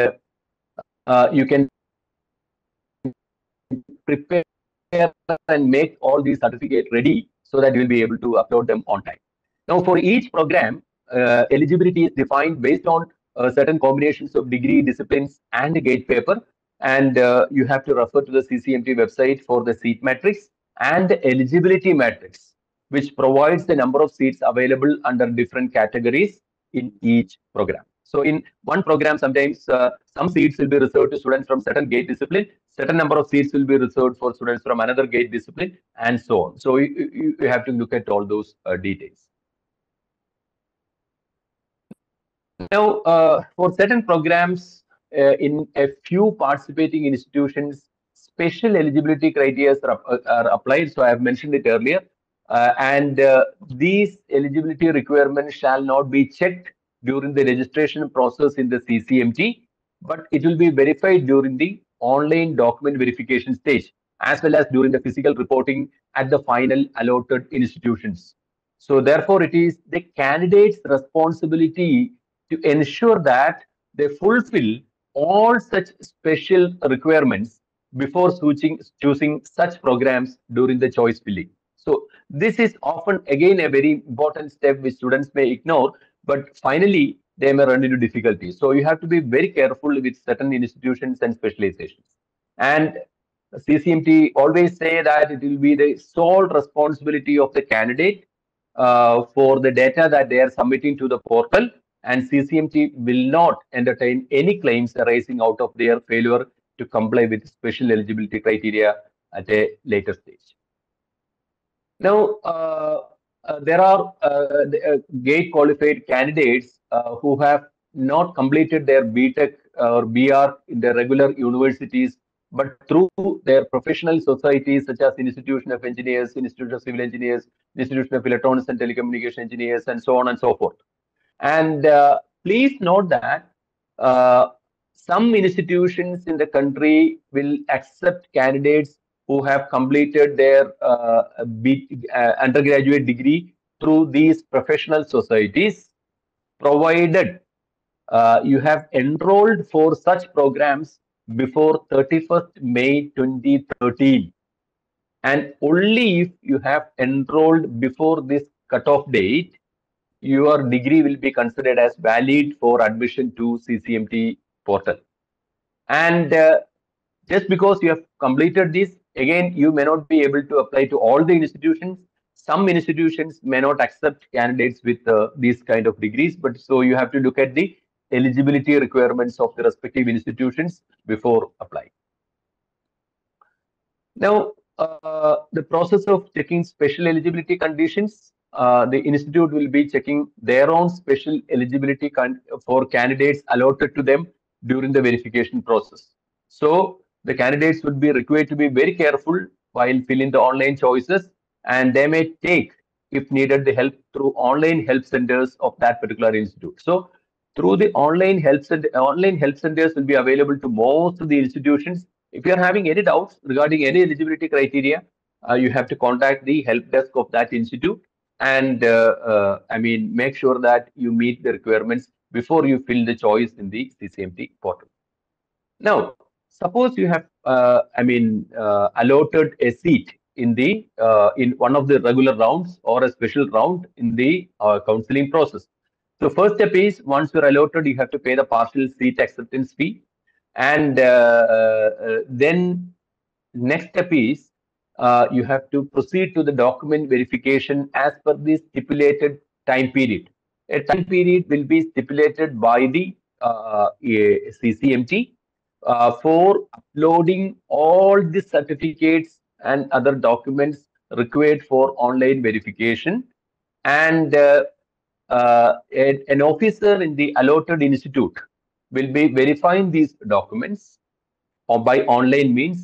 uh, you can prepare and make all these certificates ready so that you will be able to upload them on time. Now, for each program, uh, eligibility is defined based on uh, certain combinations of degree, disciplines, and a GATE paper. And uh, you have to refer to the C C M T website for the seat matrix and the eligibility matrix, which provides the number of seats available under different categories in each program. So in one program, sometimes uh, some seats will be reserved to students from certain GATE discipline, certain number of seats will be reserved for students from another GATE discipline, and so on. So you, you, you have to look at all those uh, details. Now, uh, for certain programs uh, in a few participating institutions, special eligibility criteria are, uh, are applied. So I have mentioned it earlier. Uh, and uh, these eligibility requirements shall not be checked during the registration process in the C C M T, but it will be verified during the online document verification stage, as well as during the physical reporting at the final allotted institutions. So therefore, it is the candidate's responsibility to ensure that they fulfill all such special requirements before switching, choosing such programs during the choice filling. So this is often, again, a very important step which students may ignore, but finally they may run into difficulties. So you have to be very careful with certain institutions and specializations. And C C M T always say that it will be the sole responsibility of the candidate uh, for the data that they are submitting to the portal, and C C M T will not entertain any claims arising out of their failure to comply with special eligibility criteria at a later stage. Now, uh, uh, there are uh, the, uh, GATE qualified candidates uh, who have not completed their B Tech or B R in their regular universities, but through their professional societies such as Institution of Engineers, Institution of Civil Engineers, Institution of Electronics and Telecommunication Engineers, and so on and so forth. And uh, please note that uh, some institutions in the country will accept candidates who have completed their uh, B, uh, undergraduate degree through these professional societies, provided uh, you have enrolled for such programs before thirty-first May twenty thirteen, and only if you have enrolled before this cutoff date, your degree will be considered as valid for admission to C C M T portal. And uh, just because you have completed this, again, you may not be able to apply to all the institutions. Some institutions may not accept candidates with uh, these kind of degrees, but so you have to look at the eligibility requirements of the respective institutions before applying. Now, uh, the process of checking special eligibility conditions. Uh, the institute will be checking their own special eligibility can for candidates allotted to them during the verification process. So the candidates would be required to be very careful while filling the online choices, and they may take, if needed, the help through online help centers of that particular institute. So through the online help center, online help centers will be available to most of the institutions. If you are having any doubts regarding any eligibility criteria, uh, you have to contact the help desk of that institute. And uh, uh, I mean, make sure that you meet the requirements before you fill the choice in the C C M T portal. Now, suppose you have, uh, I mean, uh, allotted a seat in the uh, in one of the regular rounds or a special round in the uh, counseling process. So first step is, once you're allotted, you have to pay the partial seat acceptance fee, and uh, uh, then next step is, Uh, you have to proceed to the document verification as per the stipulated time period. A time period will be stipulated by the uh, C C M T uh, for uploading all the certificates and other documents required for online verification. And uh, uh, a, an officer in the allotted institute will be verifying these documents or by online means,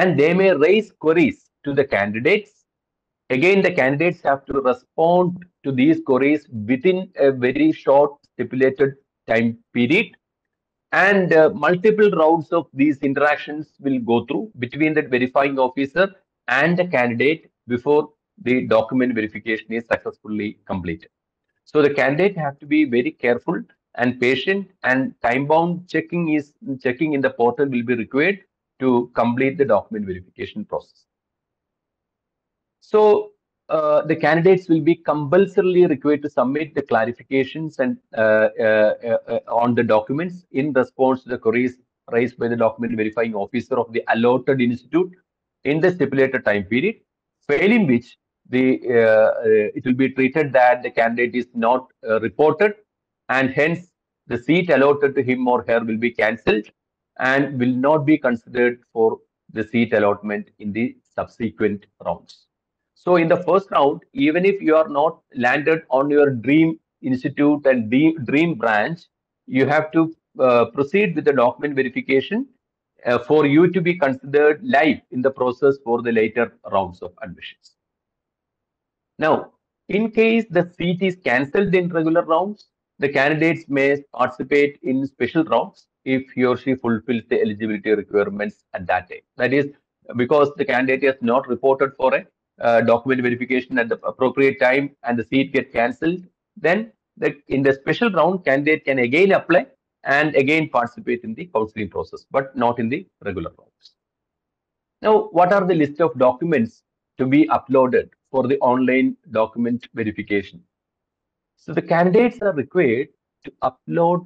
and they may raise queries to the candidates. Again, the candidates have to respond to these queries within a very short stipulated time period. And uh, multiple rounds of these interactions will go through between the verifying officer and the candidate before the document verification is successfully completed. So the candidate have to be very careful and patient, and time-bound checking is checking in the portal will be required to complete the document verification process. So uh, the candidates will be compulsorily required to submit the clarifications and uh, uh, uh, uh, on the documents in response to the queries raised by the document verifying officer of the allotted institute in the stipulated time period, failing which the uh, uh, it will be treated that the candidate is not uh, reported and hence the seat allotted to him or her will be cancelled and will not be considered for the seat allotment in the subsequent rounds. So in the first round, even if you are not landed on your dream institute and dream branch, you have to uh, proceed with the document verification uh, for you to be considered live in the process for the later rounds of admissions. Now, in case the seat is cancelled in regular rounds, the candidates may participate in special rounds if he or she fulfills the eligibility requirements at that time. That is, because the candidate is not reported for a uh, document verification at the appropriate time and the seat gets cancelled, then the, in the special round, candidate can again apply and again participate in the counselling process, but not in the regular rounds. Now, what are the list of documents to be uploaded for the online document verification? So the candidates are required to upload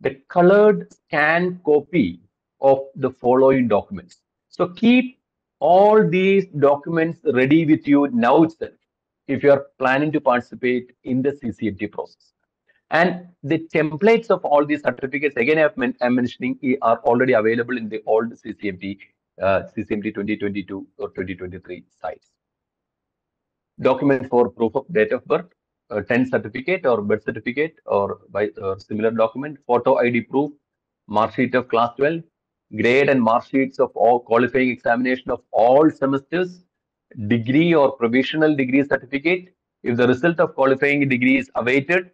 the colored scan copy of the following documents. So keep all these documents ready with you now itself if you are planning to participate in the C C M T process. And the templates of all these certificates, again, I am mentioning, are already available in the old C C M T, uh, C C M T twenty twenty-two or twenty twenty-three sites. Document for proof of date of birth, a ten certificate or birth certificate or by or similar document, photo I D proof, mark sheet of class twelve, grade and mark sheets of all qualifying examination of all semesters, degree or provisional degree certificate. If the result of qualifying degree is awaited,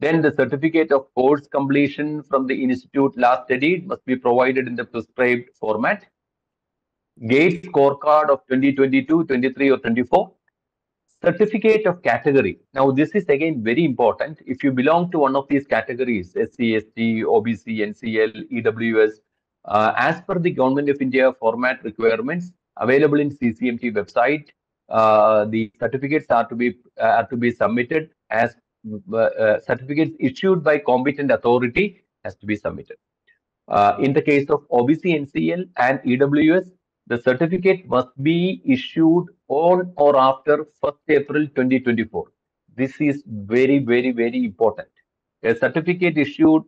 then the certificate of course completion from the institute last studied must be provided in the prescribed format. GATE scorecard of twenty twenty-two, twenty-three or twenty-four. Certificate of category. Now, this is again very important. If you belong to one of these categories, S C, S T, O B C, N C L, E W S, uh, as per the Government of India format requirements available in C C M T website, uh, the certificates are to be uh, are to be submitted as uh, uh, certificates issued by competent authority has to be submitted. Uh, in the case of O B C, N C L and E W S, the certificate must be issued on or after first April twenty twenty-four. This is very, very, very important. A certificate issued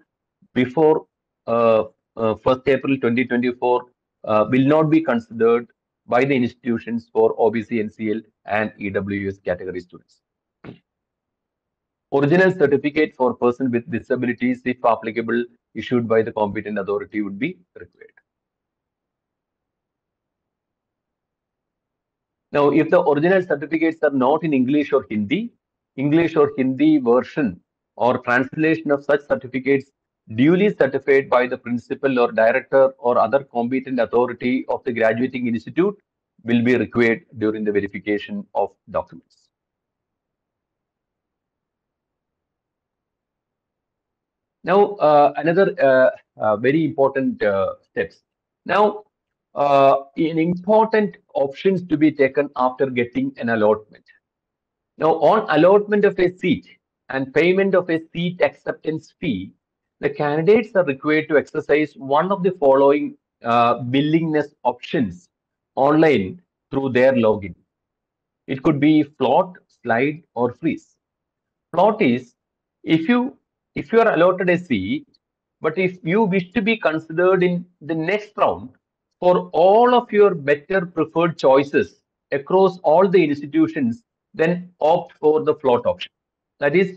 before uh, uh, first April twenty twenty-four uh, will not be considered by the institutions for O B C, N C L and E W S category students. Original certificate for person with disabilities, if applicable, issued by the competent authority would be required. Now, if the original certificates are not in English or Hindi, English or Hindi version or translation of such certificates duly certified by the principal or director or other competent authority of the graduating institute will be required during the verification of documents. Now, uh, another uh, uh, very important uh, steps. Now, Uh, in important options to be taken after getting an allotment. Now, on allotment of a seat and payment of a seat acceptance fee, the candidates are required to exercise one of the following uh, willingness options online through their login. It could be float, slide, or freeze. Float is if you if you are allotted a seat, but if you wish to be considered in the next round for all of your better preferred choices across all the institutions, then opt for the float option. That is,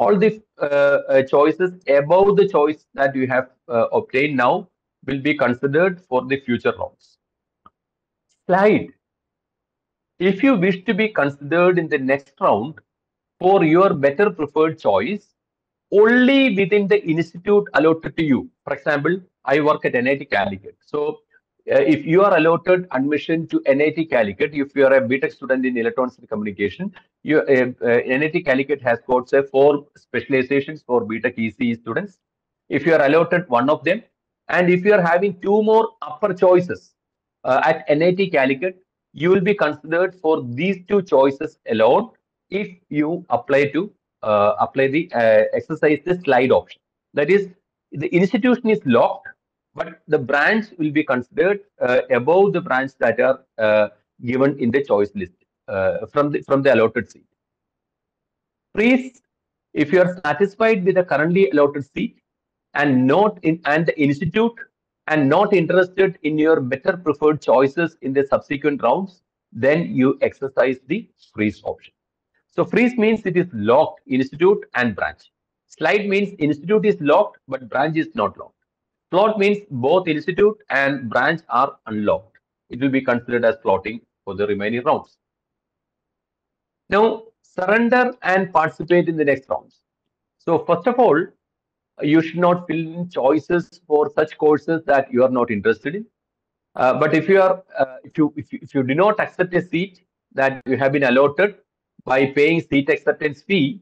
all the uh, uh, choices above the choice that you have uh, obtained now will be considered for the future rounds. Slide. If you wish to be considered in the next round for your better preferred choice, only within the institute allotted to you. For example, I work at N I T Calicut. So, Uh, if you are allotted admission to N I T Calicut, if you are a B Tech student in electronics and communication, you, uh, uh, N I T Calicut has got say four specializations for B Tech E C E students. If you are allotted one of them, and if you are having two more upper choices uh, at N I T Calicut, you will be considered for these two choices alone if you apply to uh, apply the uh, exercise the slide option. That is, the institution is locked, but the branch will be considered uh, above the branch that are uh, given in the choice list uh, from the from the allotted seat. Freeze if you are satisfied with the currently allotted seat and not in and the institute and not interested in your better preferred choices in the subsequent rounds, then you exercise the freeze option. So freeze means it is locked, institute and branch. Slide means institute is locked but branch is not locked. Slot means both institute and branch are unlocked. It will be considered as slotting for the remaining rounds. Now, surrender and participate in the next rounds. So first of all, you should not fill in choices for such courses that you are not interested in. Uh, but if you are, uh, if you, if you if you do not accept a seat that you have been allotted by paying seat acceptance fee,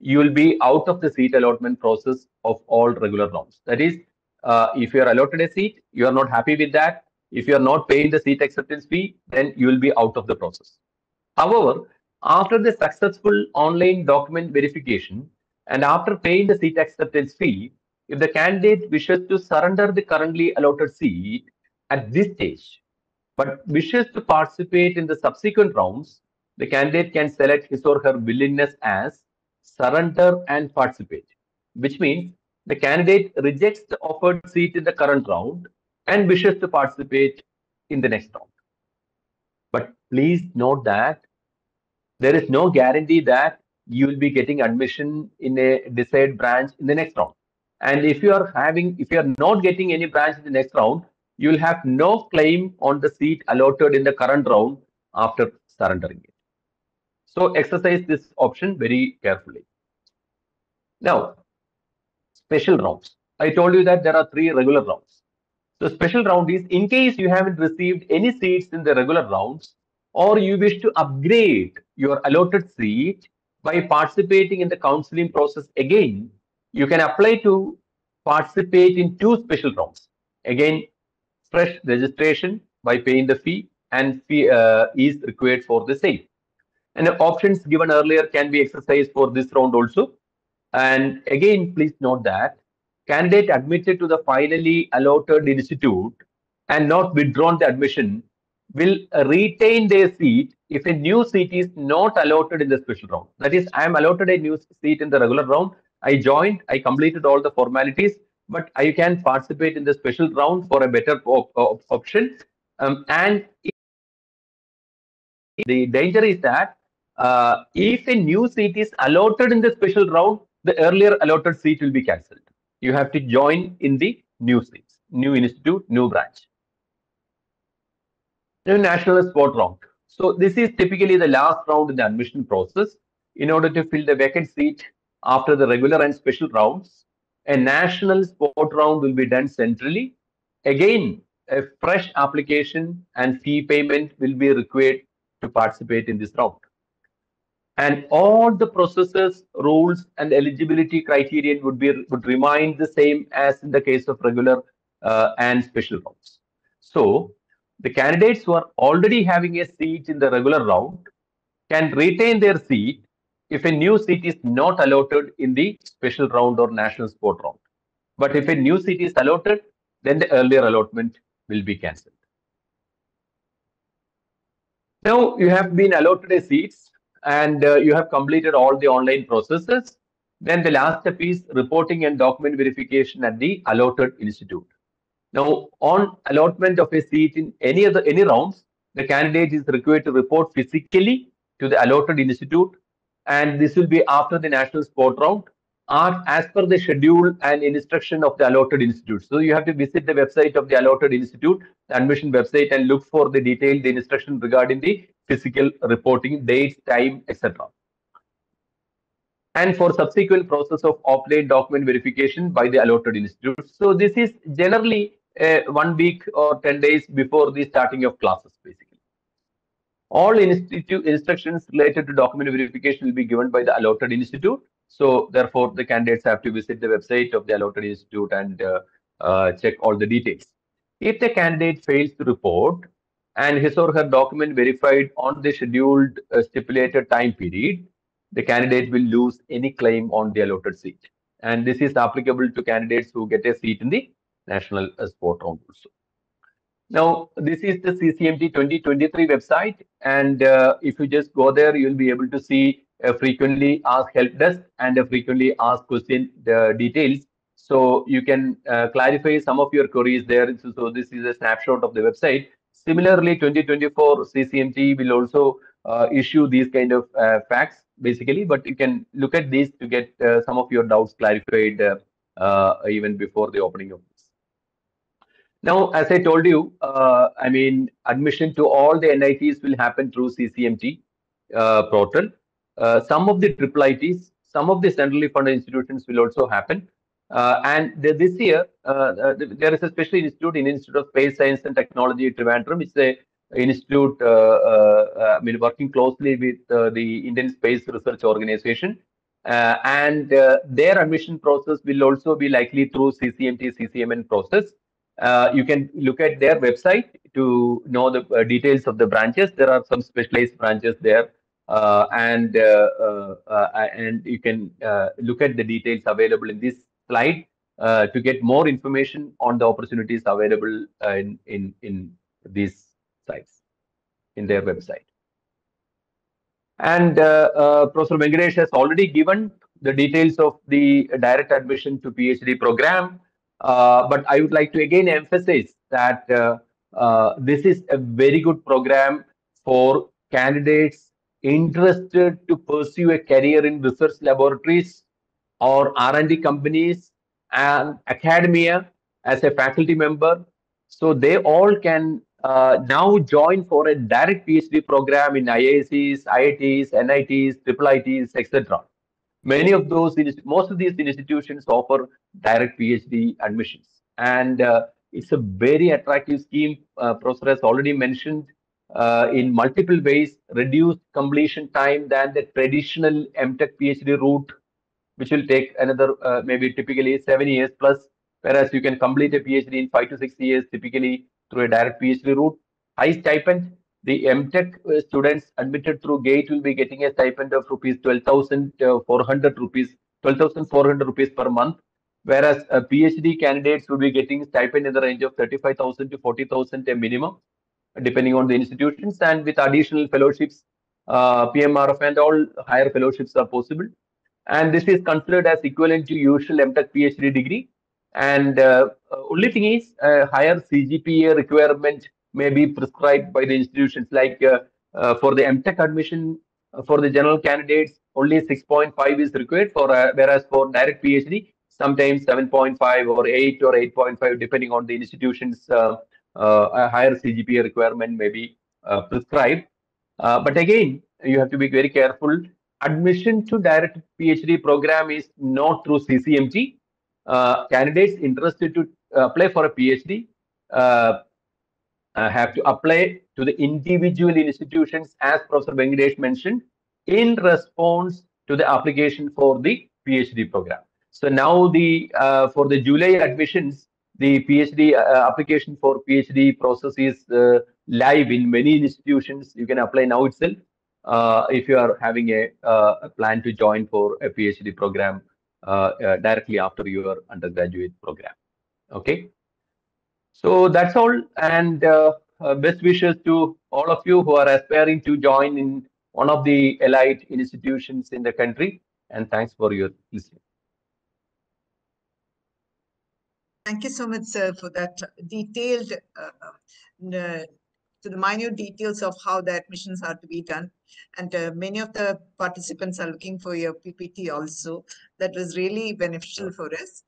you will be out of the seat allotment process of all regular rounds. That is, uh, if you are allotted a seat, you are not happy with that. If you are not paying the seat acceptance fee, then you will be out of the process. However, after the successful online document verification and after paying the seat acceptance fee, if the candidate wishes to surrender the currently allotted seat at this stage, but wishes to participate in the subsequent rounds, the candidate can select his or her willingness as surrender and participate, which means the candidate rejects the offered seat in the current round and wishes to participate in the next round. But please note that there is no guarantee that you will be getting admission in a desired branch in the next round. And if you are having, if you are not getting any branch in the next round, you will have no claim on the seat allotted in the current round after surrendering it. So exercise this option very carefully. Now, special rounds. I told you that there are three regular rounds. So special round is in case you haven't received any seats in the regular rounds or you wish to upgrade your allotted seat by participating in the counseling process again, you can apply to participate in two special rounds. Again, fresh registration by paying the fee and fee uh, is required for the same. And the options given earlier can be exercised for this round also. And again, please note that candidate admitted to the finally allotted institute and not withdrawn the admission will retain their seat if a new seat is not allotted in the special round. That is, I am allotted a new seat in the regular round. I joined, I completed all the formalities, but I can participate in the special round for a better op op option. Um, and the danger is that uh, if a new seat is allotted in the special round, the earlier allotted seat will be cancelled. You have to join in the new seats, new institute, new branch. Now, national spot round. So this is typically the last round in the admission process. In order to fill the vacant seat after the regular and special rounds, a national spot round will be done centrally. Again, a fresh application and fee payment will be required to participate in this round. And all the processes, rules, and eligibility criterion would be would remain the same as in the case of regular uh, and special rounds. So the candidates who are already having a seat in the regular round can retain their seat if a new seat is not allotted in the special round or national sport round. But if a new seat is allotted, then the earlier allotment will be cancelled. Now you have been allotted a seats and uh, you have completed all the online processes. Then the last step is reporting and document verification at the allotted institute. Now, on allotment of a seat in any other any rounds, the candidate is required to report physically to the allotted institute, and this will be after the national sport round, or as per the schedule and instruction of the allotted institute. So you have to visit the website of the allotted institute, the admission website, and look for the detail, the instruction regarding the physical reporting, dates, time, et cetera. And for subsequent process of offline document verification by the allotted institute. So this is generally Uh, one week or ten days before the starting of classes, basically. All institute instructions related to document verification will be given by the allotted institute. So therefore, the candidates have to visit the website of the allotted institute and uh, uh, check all the details. If the candidate fails to report and his or her document verified on the scheduled uh, stipulated time period, the candidate will lose any claim on the allotted seat. And this is applicable to candidates who get a seat in the national sport round also. Now, this is the C C M T twenty twenty-three website, and uh, if you just go there, you'll be able to see a frequently asked help desk and a frequently asked question uh, details. So you can uh, clarify some of your queries there. So, so this is a snapshot of the website. Similarly, twenty twenty-four C C M T will also uh, issue these kind of uh, facts basically, but you can look at these to get uh, some of your doubts clarified uh, uh, even before the opening of this. Now, as I told you, uh, I mean, admission to all the N I Ts will happen through C C M T uh, portal. Uh, some of the I I I Ts, some of the centrally funded institutions will also happen. Uh, and the, this year, uh, uh, there is a special institute, Indian Institute of Space Science and Technology, Trivandrum. It's an institute, uh, uh, I mean, working closely with uh, the Indian Space Research Organization. Uh, and uh, their admission process will also be likely through C C M T, C C M N process. Uh, you can look at their website to know the uh, details of the branches. There are some specialized branches there. Uh, and, uh, uh, uh, and you can uh, look at the details available in this slide uh, to get more information on the opportunities available uh, in, in, in these sites, in their website. And uh, uh, Professor Venkatesh has already given the details of the direct admission to PhD program. Uh, but I would like to again emphasize that uh, uh, this is a very good program for candidates interested to pursue a career in research laboratories or R and D companies and academia as a faculty member. So they all can uh, now join for a direct PhD program in I I Cs, I I Ts, N I Ts, I I I Ts, et cetera. Many of those, most of these institutions offer direct PhD admissions. And uh, it's a very attractive scheme. Uh, Professor has already mentioned uh, in multiple ways, reduced completion time than the traditional M Tech PhD route, which will take another uh, maybe typically seven years plus, whereas you can complete a PhD in five to six years typically through a direct PhD route. High stipend, the M Tech students admitted through GATE will be getting a stipend of rupees twelve thousand four hundred rupees, twelve thousand four hundred rupees per month, whereas uh, PhD candidates will be getting stipend in the range of thirty-five thousand to forty thousand a minimum, depending on the institutions, and with additional fellowships, uh, P M R F and all higher fellowships are possible. And this is considered as equivalent to usual M Tech PhD degree. And uh, only thing is, uh, higher C G P A requirement may be prescribed by the institutions. Like uh, uh, for the M Tech admission, uh, for the general candidates, only six point five is required, for uh, whereas for direct PhD, sometimes seven point five or eight or eight point five, depending on the institution's uh, uh, a higher C G P A requirement may be uh, prescribed. Uh, but again, you have to be very careful. Admission to direct PhD program is not through C C M T. Uh, candidates interested to uh, apply for a PhD uh, uh, have to apply to the individual institutions, as Professor Venkatesh mentioned, in response to the application for the PhD program. So now the uh, for the July admissions, the PhD uh, application for PhD process is uh, live in many institutions. You can apply now itself. Uh, if you are having a, uh, a plan to join for a PhD program uh, uh, directly after your undergraduate program. Okay, so that's all, and uh, uh, best wishes to all of you who are aspiring to join in one of the elite institutions in the country, and thanks for your listening. Thank you so much, sir, for that detailed uh, uh, to the minute details of how the admissions are to be done. And uh, many of the participants are looking for your P P T also. That was really beneficial for us.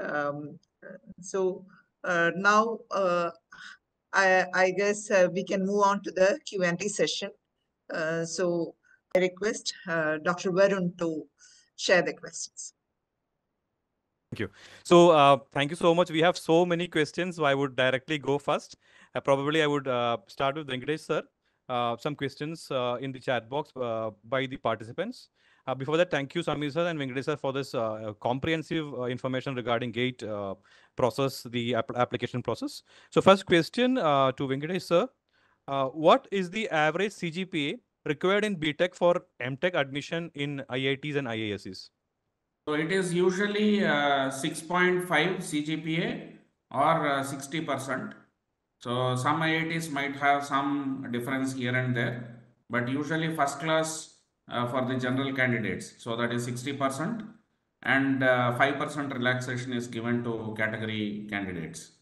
Um, so uh, now uh, I, I guess uh, we can move on to the Q and A session. Uh, so I request uh, Doctor Varun to share the questions. Thank you. So uh, thank you so much. We have so many questions, so I would directly go first. Uh, probably I would uh, start with Venkatesh sir. Uh, some questions uh, in the chat box uh, by the participants. Uh, before that, thank you Swami sir and Venkatesh sir for this uh, comprehensive uh, information regarding GATE uh, process, the ap application process. So first question uh, to Venkatesh sir. Uh, what is the average C G P A required in B Tech for M Tech admission in I I Ts and I I Scs? So it is usually uh, six point five C G P A or uh, sixty percent. So some I I Ts might have some difference here and there, but usually first class uh, for the general candidates, so that is sixty percent, and five percent uh, relaxation is given to category candidates.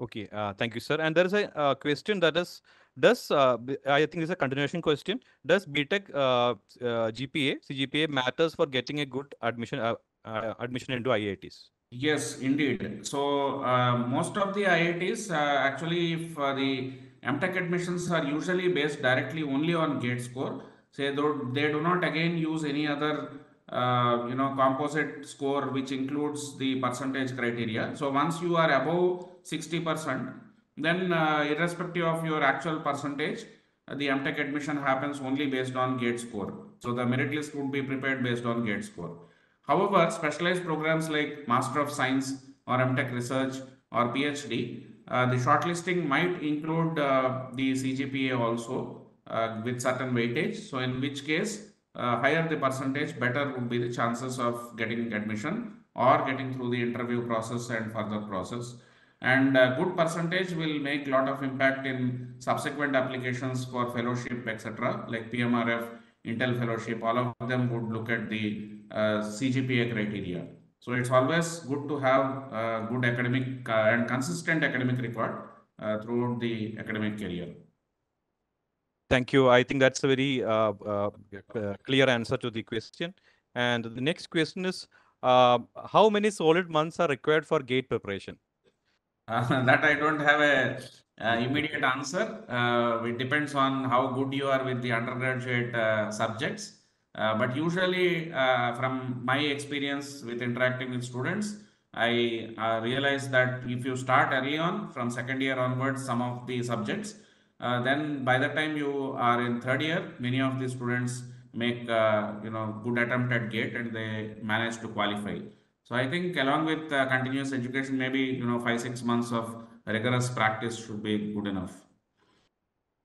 Okay, uh, thank you, sir. And there is a uh, question that is, does uh, I think it's a continuation question. Does B Tech uh, uh, G P A, C G P A matters for getting a good admission uh, uh, admission into I I Ts? Yes, indeed. So uh, most of the I I Ts uh, actually for the M Tech admissions are usually based directly only on GATE score. Say though they do not again use any other uh, you know composite score which includes the percentage criteria. So once you are above sixty percent. Then uh, irrespective of your actual percentage, uh, the M Tech admission happens only based on GATE score. So the merit list would be prepared based on GATE score. However, specialized programs like Master of Science or M Tech Research or PhD, uh, the shortlisting might include uh, the C G P A also uh, with certain weightage. So in which case, uh, higher the percentage, better would be the chances of getting admission or getting through the interview process and further process. And a good percentage will make a lot of impact in subsequent applications for fellowship, et cetera, like P M R F, Intel fellowship. All of them would look at the uh, C G P A criteria. So it's always good to have uh, good academic uh, and consistent academic record uh, throughout the academic career. Thank you. I think that's a very uh, uh, clear answer to the question. And the next question is, uh, how many solid months are required for GATE preparation? Uh, that I don't have a uh, immediate answer. Uh, it depends on how good you are with the undergraduate uh, subjects. Uh, but usually, uh, from my experience with interacting with students, I uh, realized that if you start early on, from second year onwards, some of the subjects, uh, then by the time you are in third year, many of the students make uh, you know good attempt at GATE and they manage to qualify. So I think along with uh, continuous education, maybe, you know, five, six months of rigorous practice should be good enough.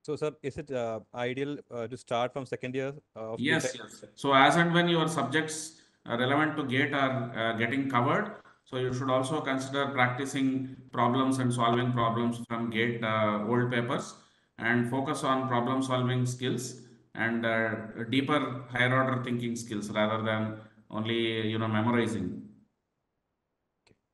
So, sir, is it uh, ideal uh, to start from second year? Uh, of yes, yes. So as and when your subjects uh, relevant to GATE are uh, getting covered, so you should also consider practicing problems and solving problems from GATE uh, old papers and focus on problem solving skills and uh, deeper higher order thinking skills rather than only, you know, memorizing.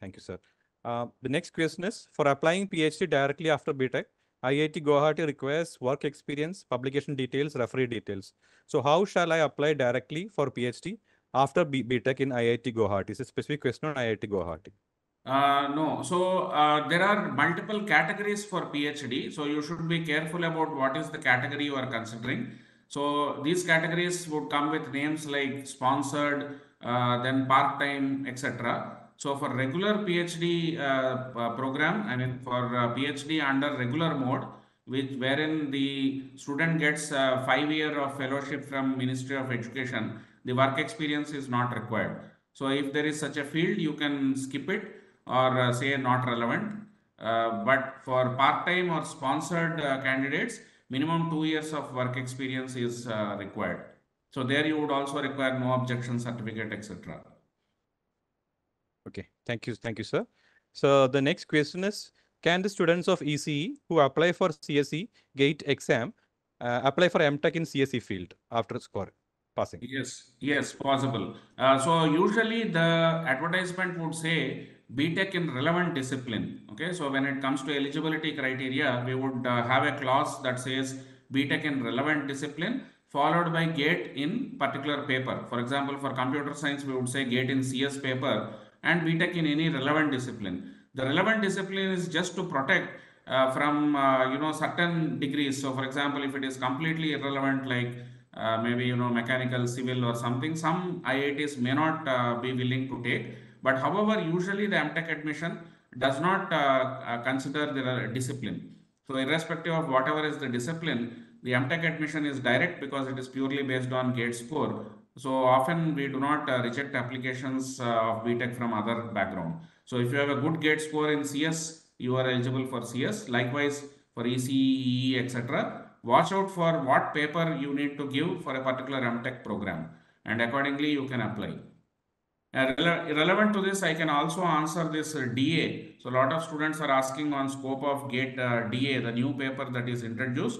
Thank you, sir. Uh, the next question is, for applying PhD directly after B Tech, I I T Guwahati requires work experience, publication details, referee details. So how shall I apply directly for PhD after B Tech in I I T Guwahati? It's a specific question on I I T Guwahati. Uh, no. So uh, there are multiple categories for PhD. So you should be careful about what is the category you are considering. So these categories would come with names like sponsored, uh, then part-time, et cetera. So for regular PhD uh, program, I mean for uh, PhD under regular mode, which wherein the student gets uh, five year of fellowship from Ministry of Education, the work experience is not required. So if there is such a field, you can skip it or uh, say not relevant. Uh, but for part-time or sponsored uh, candidates, minimum two years of work experience is uh, required. So there you would also require no objection certificate, et cetera. Okay, thank you. Thank you, sir. So the next question is, can the students of E C E who apply for C S E GATE exam uh, apply for M Tech in C S E field after score passing? Yes, yes, possible. Uh, so usually the advertisement would say B Tech in relevant discipline. Okay, so when it comes to eligibility criteria, we would uh, have a clause that says B Tech in relevant discipline followed by GATE in particular paper. For example, for computer science, we would say GATE in C S paper, and B Tech in any relevant discipline. The relevant discipline is just to protect uh, from uh, you know certain degrees. So for example, if it is completely irrelevant, like uh, maybe you know mechanical, civil or something, some I I Ts may not uh, be willing to take. But however, usually the M Tech admission does not uh, uh, consider the discipline. So irrespective of whatever is the discipline, the M Tech admission is direct because it is purely based on GATE score. So often we do not uh, reject applications uh, of B Tech from other background. So if you have a good GATE score in C S, you are eligible for C S. Likewise for E C E, et cetera. Watch out for what paper you need to give for a particular M Tech program, and accordingly you can apply. Uh, rele relevant to this, I can also answer this uh, D A. So a lot of students are asking on scope of GATE uh, D A, the new paper that is introduced.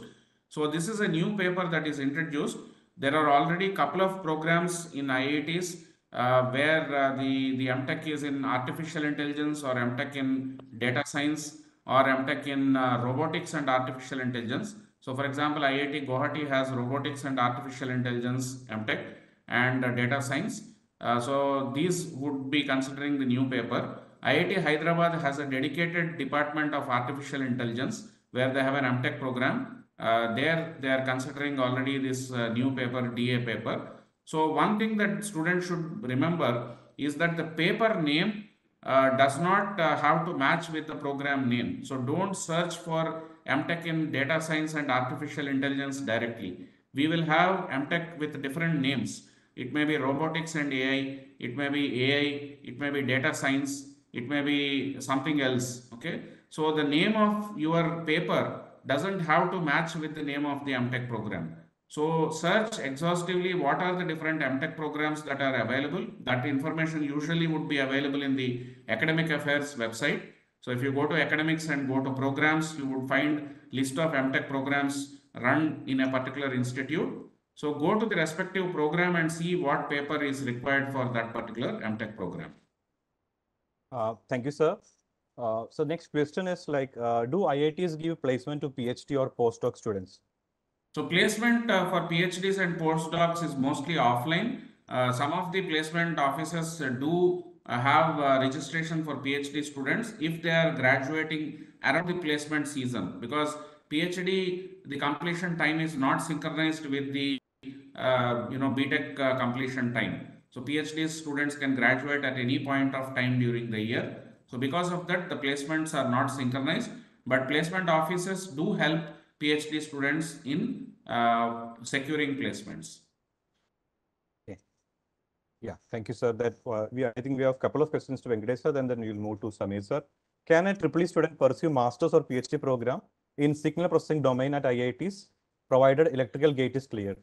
So this is a new paper that is introduced. There are already a couple of programs in I I Ts uh, where uh, the, the M Tech is in artificial intelligence, or M Tech in data science, or M Tech in uh, robotics and artificial intelligence. So for example, I I T Guwahati has robotics and artificial intelligence M Tech and uh, data science. Uh, so these would be considering the new paper. I I T Hyderabad has a dedicated department of artificial intelligence where they have an M Tech program. Uh, there they are considering already this uh, new paper, D A paper. So one thing that students should remember is that the paper name uh, does not uh, have to match with the program name. So don't search for M Tech in data science and artificial intelligence directly. We will have M Tech with different names. It may be robotics and A I, it may be A I, it may be data science, it may be something else, okay? So the name of your paper doesn't have to match with the name of the M Tech program. So search exhaustively what are the different M Tech programs that are available. That information usually would be available in the Academic Affairs website. So if you go to academics and go to programs, you would find list of M Tech programs run in a particular institute. So go to the respective program and see what paper is required for that particular M Tech program. Uh, thank you, sir. Uh, so next question is like, uh, do I I Ts give placement to PhD or postdoc students? So placement uh, for PhDs and postdocs is mostly offline. Uh, some of the placement offices uh, do uh, have uh, registration for PhD students if they are graduating around the placement season, because PhD, the completion time is not synchronized with the uh, you know B Tech uh, completion time. So PhD students can graduate at any point of time during the year. So because of that, the placements are not synchronized, but placement offices do help PhD students in uh, securing placements. Okay. Yeah, thank you, sir. That uh, we I think we have a couple of questions to Venkatesh sir, and then we'll move to Sameer sir. Can a triple E student pursue master's or PhD program in signal processing domain at I I Ts, provided electrical gate is clear?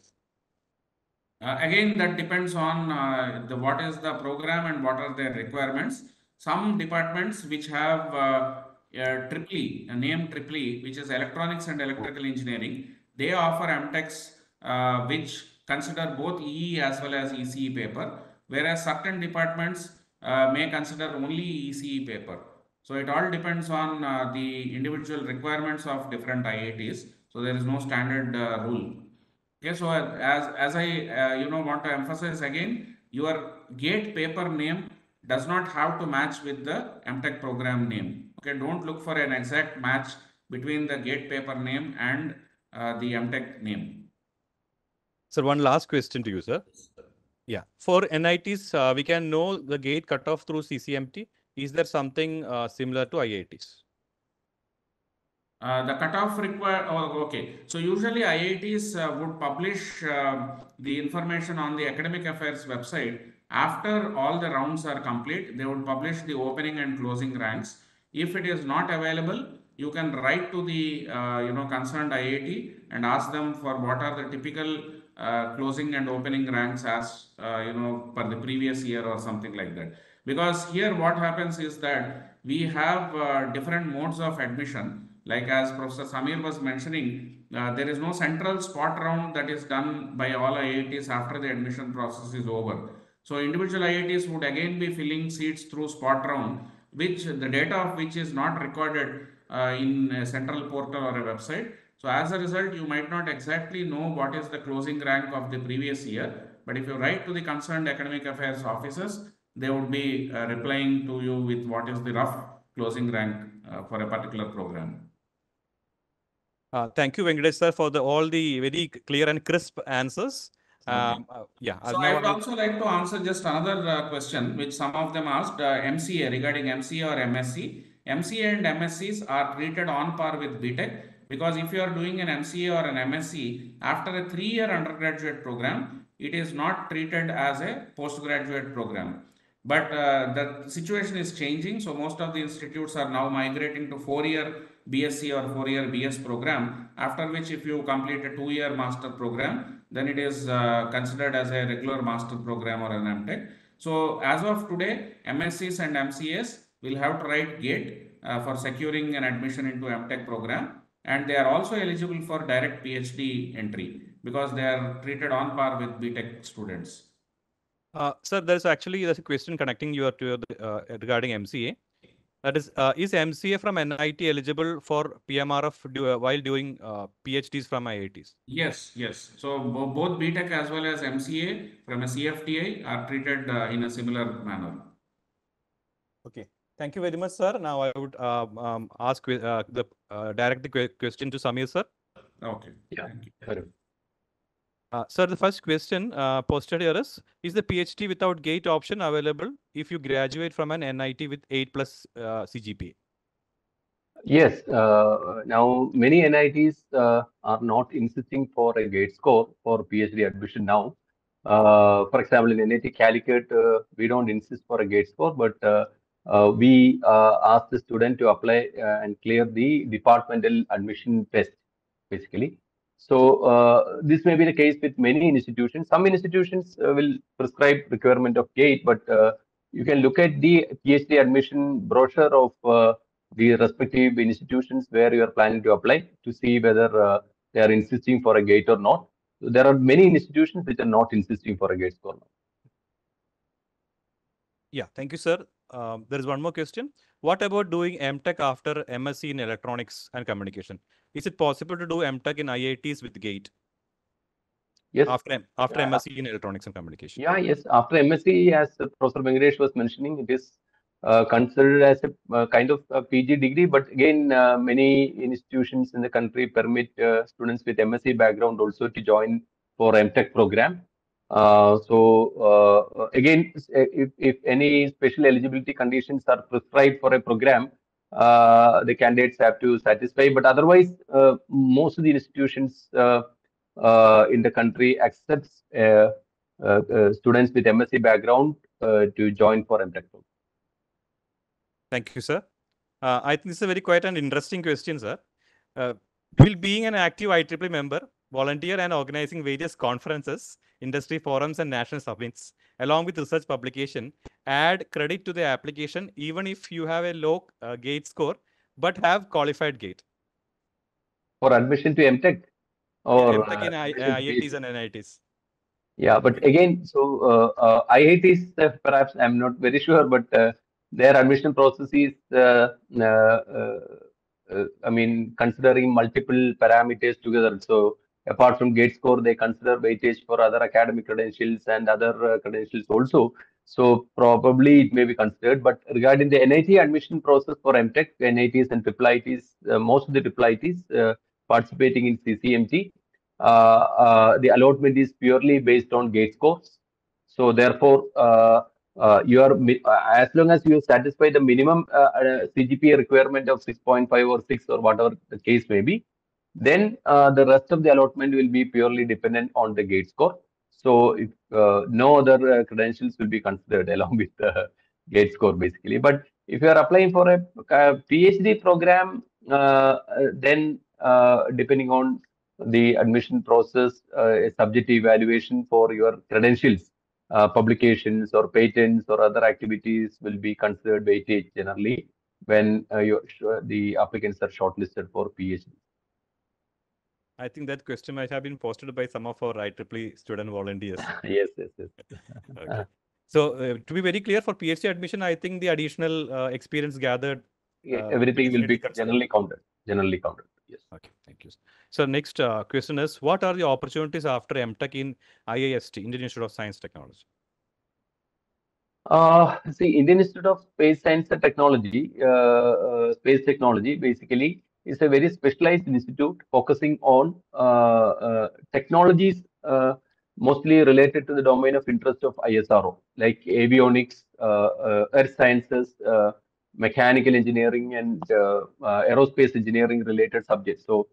Uh, again, that depends on uh, the what is the program and what are their requirements. Some departments which have uh, uh, triple E, a name triple E, which is electronics and electrical engineering, they offer M Techs uh, which consider both E E as well as E C E paper, whereas certain departments uh, may consider only E C E paper. So it all depends on uh, the individual requirements of different I I Ts. So there is no standard uh, rule. Okay, so as, as I uh, you know want to emphasize again, your GATE paper name does not have to match with the M Tech program name. Okay, don't look for an exact match between the GATE paper name and uh, the M Tech name. Sir, one last question to you, sir. Yeah, for N I Ts, uh, we can know the GATE cutoff through C C M T. Is there something uh, similar to I I Ts? Uh, the cutoff require, oh, okay. So usually I I Ts uh, would publish uh, the information on the Academic Affairs website. After all the rounds are complete, they would publish the opening and closing ranks. If it is not available, you can write to the uh, you know concerned I I T and ask them for what are the typical uh, closing and opening ranks as uh, you know per the previous year or something like that. Because here what happens is that we have uh, different modes of admission. Like as Professor Sameer was mentioning, uh, there is no central spot round that is done by all I I Ts after the admission process is over. So individual I I Ts would again be filling seats through spot round, which the data of which is not recorded uh, in a central portal or a website. So as a result, you might not exactly know what is the closing rank of the previous year. But if you write to the concerned Academic Affairs officers, they would be uh, replying to you with what is the rough closing rank uh, for a particular program. Uh, thank you, Venkatesh sir, for the, all the very clear and crisp answers. Um, uh, yeah. So I would also like to answer just another uh, question, which some of them asked uh, M C A, regarding M C A or M S C. M C A and M S Cs are treated on par with B Tech, because if you are doing an M C A or an M S C, after a three-year undergraduate program, it is not treated as a postgraduate program. But uh, the situation is changing, so most of the institutes are now migrating to four-year B S c or four-year B S program, after which if you complete a two-year master program, then it is uh, considered as a regular master program or an M Tech. So as of today, M S Cs and M C As will have to write GATE uh, for securing an admission into M Tech program, and they are also eligible for direct PhD entry because they are treated on par with B Tech students. Uh, sir, there's actually there's a question connecting you to uh, regarding M C A. That is, uh, is M C A from N I T eligible for P M R F do, uh, while doing uh, PhDs from I I Ts? Yes, yes. So bo both B Tech as well as M C A from a C F T I are treated uh, in a similar manner. Okay. Thank you very much, sir. Now I would uh, um, ask uh, the uh, direct the question to Samir, sir. Okay. Yeah. Thank you. Uh, sir, the first question uh, posted here is, is the PhD without GATE option available if you graduate from an N I T with eight plus uh, C G P A? Yes. Uh, now, many N I Ts uh, are not insisting for a GATE score for PhD admission now. Uh, for example, in N I T Calicut, uh, we don't insist for a GATE score, but uh, uh, we uh, ask the student to apply uh, and clear the departmental admission test, basically. So uh, this may be the case with many institutions. Some institutions uh, will prescribe requirement of GATE, but uh, you can look at the PhD admission brochure of uh, the respective institutions where you are planning to apply to see whether uh, they are insisting for a GATE or not. So there are many institutions which are not insisting for a GATE score. Yeah, thank you, sir. Um, there is one more question. What about doing M Tech after M Sc in electronics and communication? Is it possible to do M Tech in I I Ts with GATE? Yes. After, after yeah. M Sc in electronics and communication? Yeah, yes. After M Sc, as Professor Vengadesh was mentioning, it is uh, considered as a uh, kind of a P G degree. But again, uh, many institutions in the country permit uh, students with M Sc background also to join for M Tech program. Uh, so, uh, again, if, if any special eligibility conditions are prescribed for a program, uh, the candidates have to satisfy. But otherwise, uh, most of the institutions uh, uh, in the country accepts uh, uh, uh, students with M Sc background uh, to join for M Tech. Thank you, sir. Uh, I think this is a very quite an interesting question, sir. Uh, will being an active I triple E member, volunteer and organizing various conferences, industry forums and national summits, along with research publication, add credit to the application even if you have a low uh, GATE score, but have qualified GATE? For admission to M Tech? Or M Tech in uh, I I Ts and N I Ts. Yeah, but again, so uh, uh, I I Ts, uh, perhaps I'm not very sure, but uh, their admission processes, uh, uh, uh, uh, I mean, considering multiple parameters together. So, apart from GATE score, they consider weightage for other academic credentials and other uh, credentials also. So probably it may be considered. But regarding the N I T admission process for M Tech, N I Ts and I I I Ts, uh, most of the I I I Ts uh, participating in C C M T, uh, uh, the allotment is purely based on GATE scores. So therefore, uh, uh, you are as long as you satisfy the minimum uh, uh, C G P A requirement of six point five or six or whatever the case may be, then uh, the rest of the allotment will be purely dependent on the GATE score. So if, uh, no other uh, credentials will be considered along with the GATE score, basically. But if you are applying for a, a PhD program, uh, then uh, depending on the admission process, uh, a subject evaluation for your credentials, uh, publications or patents or other activities will be considered weightage generally when uh, your, the applicants are shortlisted for PhD. I think that question might have been posted by some of our I triple E student volunteers. Yes, yes, yes. Okay. So uh, to be very clear, for PhD admission, I think the additional uh, experience gathered, yeah, uh, everything will be generally counted. Generally counted. Yes. Okay. Thank you. So next uh, question is, what are the opportunities after M Tech in I I S T, Indian Institute of Science and Technology? Uh, see, Indian Institute of Space Science and Technology, uh, uh, space technology, basically. It's a very specialized institute focusing on uh, uh, technologies uh, mostly related to the domain of interest of I S R O, like avionics, uh, uh, earth sciences, uh, mechanical engineering, and uh, uh, aerospace engineering related subjects. So,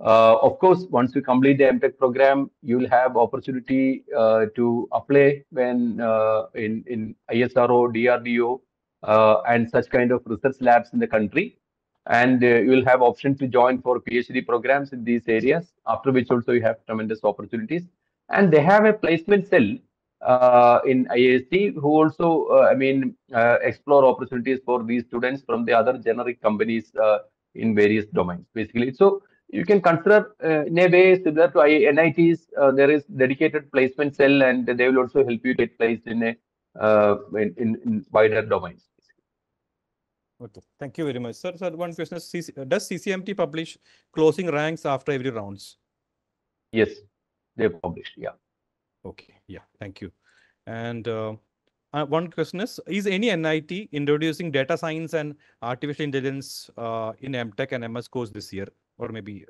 uh, of course, once you complete the M Tech program, you will have opportunity uh, to apply when uh, in, in I S R O, D R D O, uh, and such kind of research labs in the country. And uh, you will have option to join for PhD programs in these areas, after which also you have tremendous opportunities. And they have a placement cell uh, in I I S T who also, uh, I mean, uh, explore opportunities for these students from the other generic companies uh, in various domains, basically. So you can consider uh, in a way similar to N I Ts, uh, there is dedicated placement cell, and they will also help you get placed in a uh, in, in wider domains. Okay, thank you very much, sir. Sir, one question is, does C C M T publish closing ranks after every rounds? Yes, they publish. Yeah. Okay. Yeah. Thank you. And uh, uh, one question is: is any N I T introducing data science and artificial intelligence uh, in M Tech and M S course this year, or maybe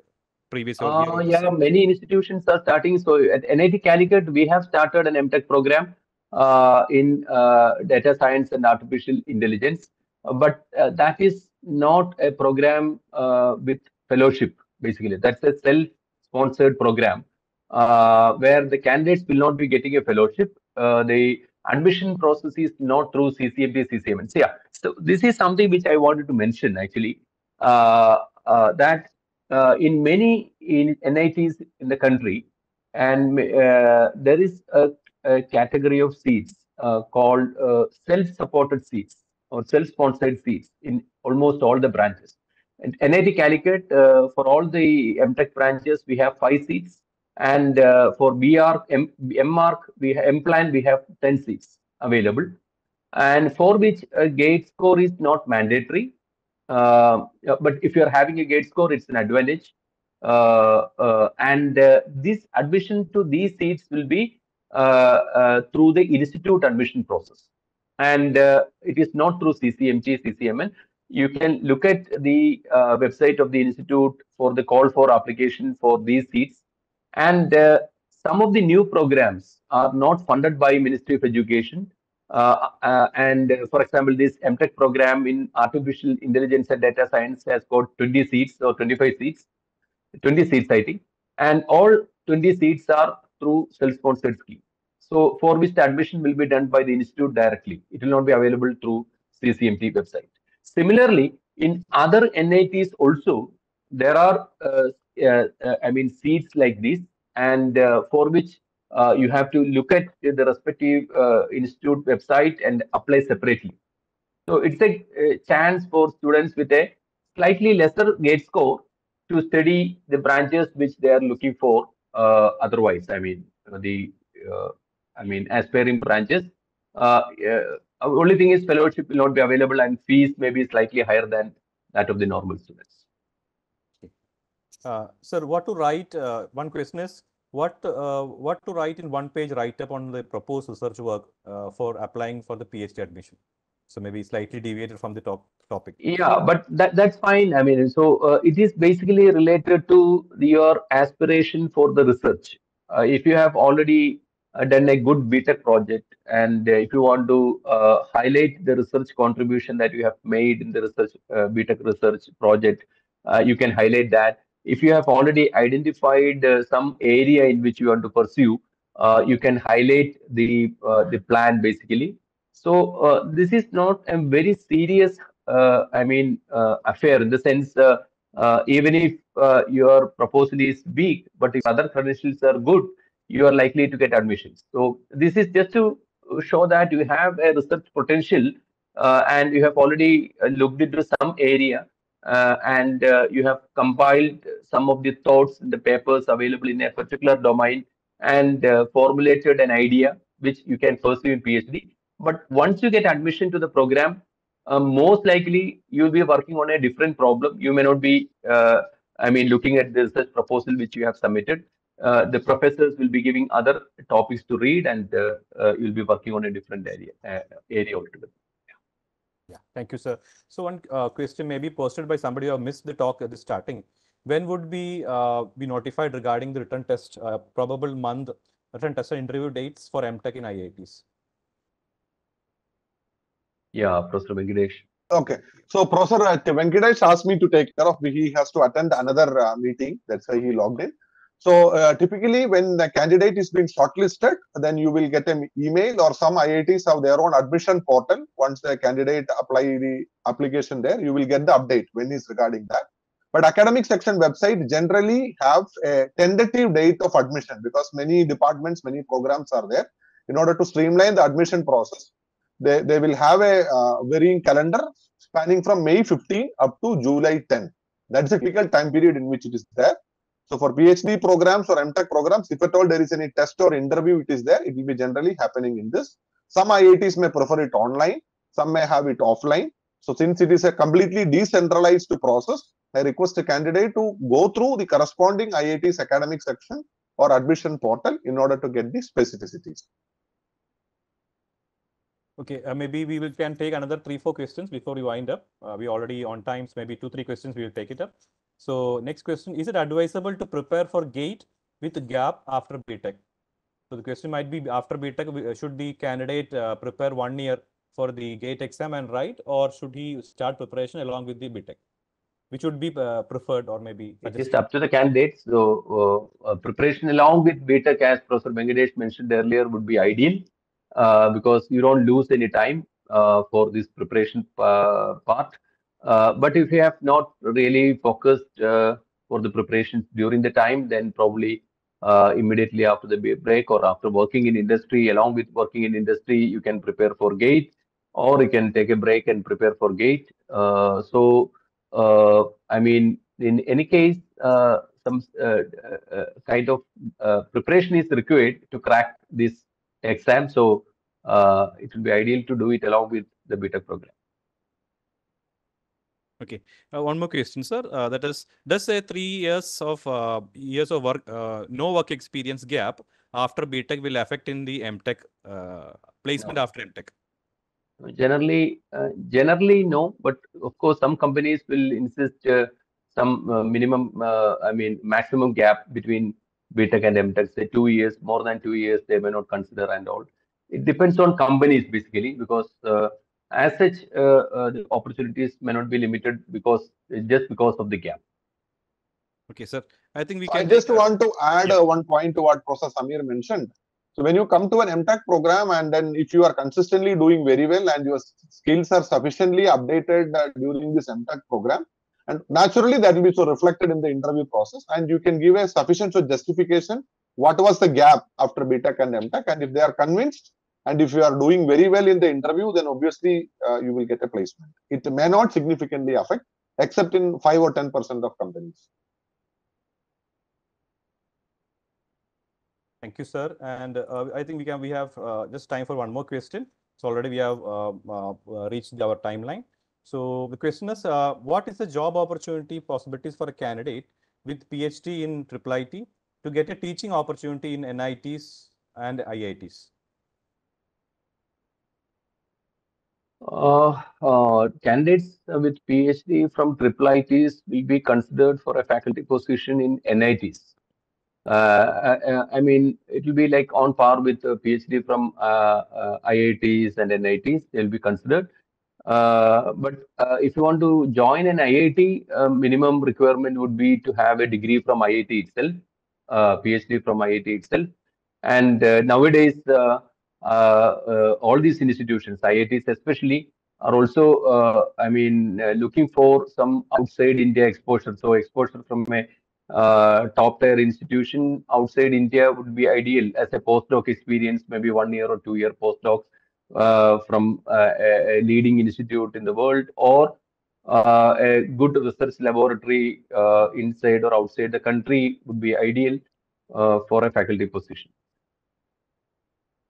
previous? Or uh, yeah, many institutions are starting. So at N I T Calicut, we have started an M Tech program uh, in uh, data science and artificial intelligence, uh, but uh, that is not a program uh, with fellowship. Basically, that's a self-sponsored program, uh, where the candidates will not be getting a fellowship. Uh, the admission process is not through C C M T, C C M T. So, yeah, so this is something which I wanted to mention actually, uh, uh, that uh, in many in N I Ts in the country, and uh, there is a, a category of seats uh, called uh, self-supported seats or self-sponsored seats in almost all the branches. And N I T Calicut, uh, for all the M Tech branches, we have five seats. And uh, for B R, M, MMark, we have M Plan, we have ten seats available, and for which a GATE score is not mandatory. Uh, but if you are having a GATE score, it's an advantage. Uh, uh, and uh, this admission to these seats will be uh, uh, through the institute admission process, and uh, it is not through C C M T, C C M N. You can look at the uh, website of the institute for the call for application for these seats. And uh, some of the new programs are not funded by Ministry of Education. Uh, uh, and uh, for example, this M Tech program in artificial intelligence and data science has got twenty seats or twenty-five seats, twenty seats I think, and all twenty seats are through self-sponsored scheme. So for which the admission will be done by the institute directly. It will not be available through C C M T website. Similarly, in other N I Ts also, there are uh, Uh, uh, I mean seats like this, and uh, for which uh, you have to look at the respective uh, institute website and apply separately. So it's a, a chance for students with a slightly lesser GATE score to study the branches which they are looking for. Uh, otherwise, I mean the uh, I mean aspiring branches. Uh, uh, only thing is fellowship will not be available, and fees may be slightly higher than that of the normal students. Uh, sir, what to write? Uh, one question is what uh, what to write in one page write up on the proposed research work uh, for applying for the PhD admission. So maybe slightly deviated from the top topic. Yeah, but that that's fine. I mean, so uh, it is basically related to the, your aspiration for the research. Uh, if you have already uh, done a good B Tech project, and uh, if you want to uh, highlight the research contribution that you have made in the research uh, B Tech research project, uh, you can highlight that. If you have already identified uh, some area in which you want to pursue, uh, you can highlight the uh, the plan basically. So uh, this is not a very serious, uh, I mean, uh, affair in the sense. Uh, uh, even if uh, your proposal is weak, but if other credentials are good, you are likely to get admissions. So this is just to show that you have a research potential uh, and you have already looked into some area. Uh, and uh, you have compiled some of the thoughts in the papers available in a particular domain, and uh, formulated an idea which you can pursue in PhD. But once you get admission to the program, uh, most likely you'll be working on a different problem. You may not be, uh, I mean, looking at the research proposal which you have submitted. Uh, the professors will be giving other topics to read, and uh, uh, you'll be working on a different area, uh, area altogether. Yeah, thank you, sir. So one uh, question may be posted by somebody who missed the talk at the starting. When would be uh, be notified regarding the written test, uh, probable month, written test and interview dates for M Tech in I I Ts? Yeah, Professor Venkatesh. Okay, so Professor Venkatesh asked me to take care of. He has to attend another uh, meeting. That's why he logged in. So uh, typically, when the candidate is being shortlisted, then you will get an email, or some I I Ts have their own admission portal. Once the candidate apply the application there, you will get the update when is regarding that. But academic section website generally have a tentative date of admission, because many departments, many programs are there. In order to streamline the admission process, they, they will have a uh, varying calendar spanning from May fifteenth up to July tenth. That is a critical time period in which it is there. So for PhD programs or M Tech programs, if at all there is any test or interview, it is there. It will be generally happening in this. Some I I Ts may prefer it online. Some may have it offline. So since it is a completely decentralized process, I request a candidate to go through the corresponding I I T's academic section or admission portal in order to get the specificities. Okay, uh, maybe we will, can take another three, four questions before we wind up. Uh, we already on time, so maybe two, three questions, we will take it up. So next question, is it advisable to prepare for GATE with gap after B Tech? So the question might be, after B Tech, should the candidate uh, prepare one year for the GATE exam and write, or should he start preparation along with the B Tech? Which would be uh, preferred or maybe... It is up to the candidates. So uh, uh, preparation along with B Tech, as Professor Venkatesh mentioned earlier, would be ideal. Uh, because you don't lose any time uh, for this preparation uh, part. Uh, but if you have not really focused uh, for the preparation during the time, then probably uh, immediately after the break or after working in industry, along with working in industry, you can prepare for GATE, or you can take a break and prepare for GATE. Uh, so, uh, I mean, in any case, uh, some uh, uh, kind of uh, preparation is required to crack this exam. So uh, it will be ideal to do it along with the B Tech program. Okay, uh, one more question, sir. Uh, that is, does a three years of uh, years of work, uh, no work experience gap after B Tech will affect in the M Tech uh, placement? No. After M Tech? Generally, uh, generally no. But of course, some companies will insist uh, some uh, minimum, uh, I mean, maximum gap between B Tech and M Tech, say two years, more than two years, they may not consider and all. It depends on companies basically, because uh, as such, uh, uh, the opportunities may not be limited because just because of the gap. Okay, sir. I think we so can. I just want to add yeah. uh, one point to what Professor Samir mentioned. So when you come to an M Tech program, and then if you are consistently doing very well and your skills are sufficiently updated uh, during this M Tech program, and naturally, that will be so reflected in the interview process, and you can give a sufficient justification what was the gap after B Tech and M Tech. And if they are convinced, and if you are doing very well in the interview, then obviously uh, you will get a placement. It may not significantly affect, except in five or ten percent of companies. Thank you, sir. And uh, I think we can we have uh, just time for one more question. So already we have uh, uh, reached our timeline. So the question is, uh, what is the job opportunity possibilities for a candidate with PhD in I I I T to get a teaching opportunity in N I Ts and I I Ts? Uh, uh, candidates with PhD from I I I Ts will be considered for a faculty position in N I Ts. Uh, I, I mean, it will be like on par with a PhD from uh, uh, I I I Ts and N I Ts, they will be considered. Uh, but uh, if you want to join an I I T, uh, minimum requirement would be to have a degree from I I T itself, uh, PhD from I I T itself. And uh, nowadays, uh, uh, uh, all these institutions, I I Ts especially, are also, uh, I mean, uh, looking for some outside India exposure. So exposure from a uh, top tier institution outside India would be ideal as a postdoc experience, maybe one year or two year postdocs. Uh, from uh, a leading institute in the world, or uh, a good research laboratory uh, inside or outside the country would be ideal uh, for a faculty position.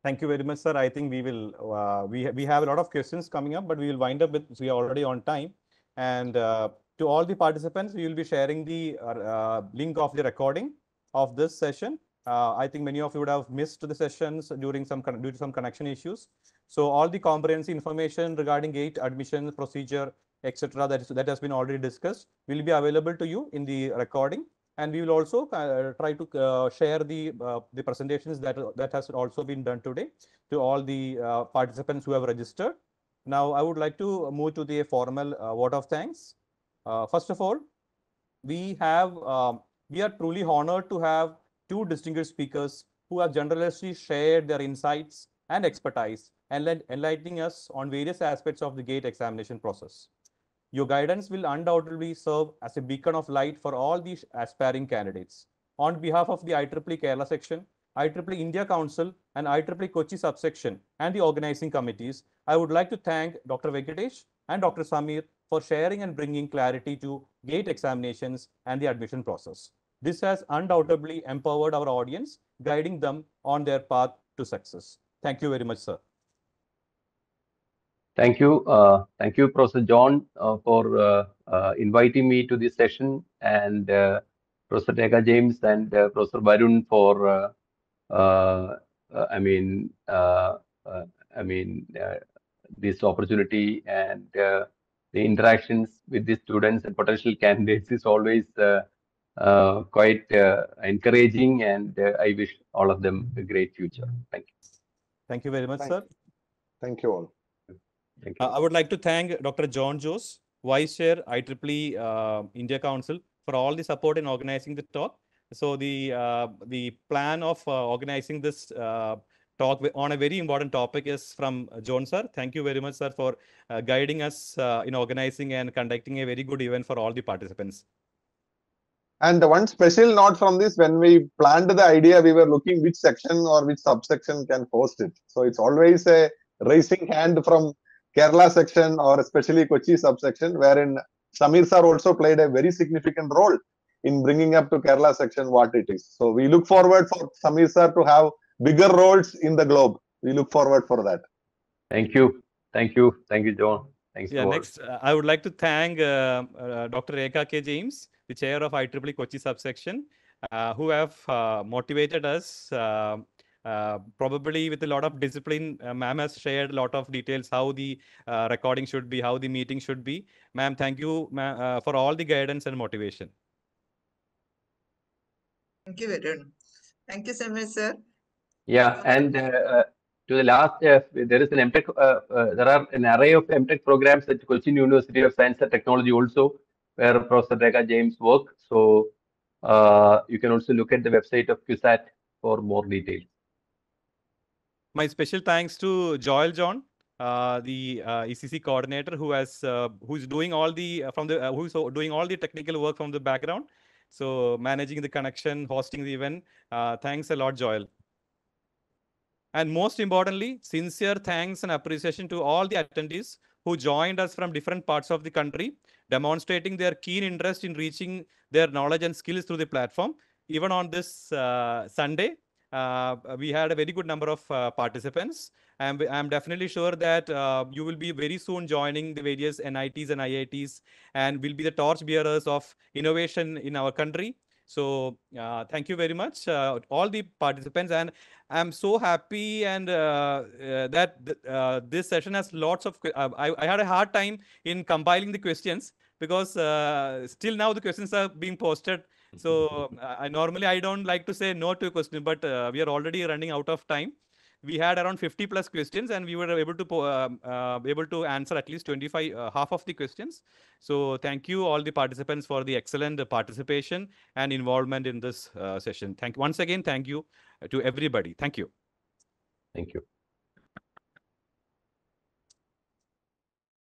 Thank you very much, sir. I think we will uh, we, we have a lot of questions coming up, but we will wind up with, we are already on time. And uh, to all the participants, we will be sharing the uh, link of the recording of this session. Uh, I think many of you would have missed the sessions during some due to some connection issues. So all the comprehensive information regarding GATE admission procedure, et cetera, that is that has been already discussed, will be available to you in the recording, and we will also uh, try to uh, share the uh, the presentations that that has also been done today to all the uh, participants who have registered. Now I would like to move to the formal uh, word of thanks. Uh, first of all, we have um, we are truly honored to have two distinguished speakers who have generously shared their insights and expertise and enlightening us on various aspects of the GATE examination process. Your guidance will undoubtedly serve as a beacon of light for all these aspiring candidates. On behalf of the I triple E Kerala section, I triple E India Council and I triple E Kochi subsection and the organizing committees, I would like to thank Doctor Venkatesh and Doctor Samir for sharing and bringing clarity to GATE examinations and the admission process. This has undoubtedly empowered our audience, guiding them on their path to success. Thank you very much, sir. Thank you. Uh, thank you, Professor John, uh, for uh, uh, inviting me to this session, and uh, Professor Teka James and uh, Professor Varun for, uh, uh, uh, I mean, uh, uh, I mean, uh, this opportunity, and uh, the interactions with the students and potential candidates is always uh, uh, quite uh, encouraging, and uh, I wish all of them a great future. Thank you. Thank you very much, Thank sir. You. Thank you all. Thank you. Uh, I would like to thank Doctor John Jose, Vice Chair, I triple E uh, India Council, for all the support in organizing the talk. So the uh, the plan of uh, organizing this uh, talk on a very important topic is from John, sir. Thank you very much, sir, for uh, guiding us uh, in organizing and conducting a very good event for all the participants. And the one special note from this, when we planned the idea, we were looking which section or which subsection can host it. So it's always a raising hand from Kerala section or especially Kochi subsection, wherein Samir sir also played a very significant role in bringing up to Kerala section what it is. So we look forward for Samir sir to have bigger roles in the globe. We look forward for that. Thank you. Thank you. Thank you, John. Thanks. Yeah, next, uh, I would like to thank uh, uh, Doctor Rekha K. James, the chair of I triple E Kochi subsection, uh, who have uh, motivated us uh, uh, probably with a lot of discipline. Uh, Ma'am has shared a lot of details how the uh, recording should be, how the meeting should be. Ma'am, thank you ma uh, for all the guidance and motivation. Thank you, Varun. Thank you so much, sir. Yeah, and uh, to the last, uh, there is an M Tech. Uh, uh, there are an array of M Tech programs at Kochi University of Science and Technology also, where Professor Rekha James works. So uh, you can also look at the website of Q SAT for more details. My special thanks to Joel John, uh, the uh, E C C coordinator, who has uh, who's doing all the uh, from the uh, who's doing all the technical work from the background. So managing the connection, hosting the event. Uh, thanks a lot, Joel. And most importantly, sincere thanks and appreciation to all the attendees who joined us from different parts of the country, demonstrating their keen interest in reaching their knowledge and skills through the platform. Even on this uh, Sunday, uh, we had a very good number of uh, participants. And I'm definitely sure that uh, you will be very soon joining the various N I Ts and I I Ts and will be the torch bearers of innovation in our country. So uh, thank you very much, uh, all the participants, and I'm so happy and uh, uh, that th uh, this session has lots of, uh, I, I had a hard time in compiling the questions because uh, still now the questions are being posted. So I, normally I don't like to say no to a question, but uh, we are already running out of time. We had around fifty plus questions, and we were able to uh, uh, able to answer at least twenty-five uh, half of the questions. So thank you all the participants for the excellent participation and involvement in this uh, session. Thank once again. Thank you to everybody. Thank you. Thank you.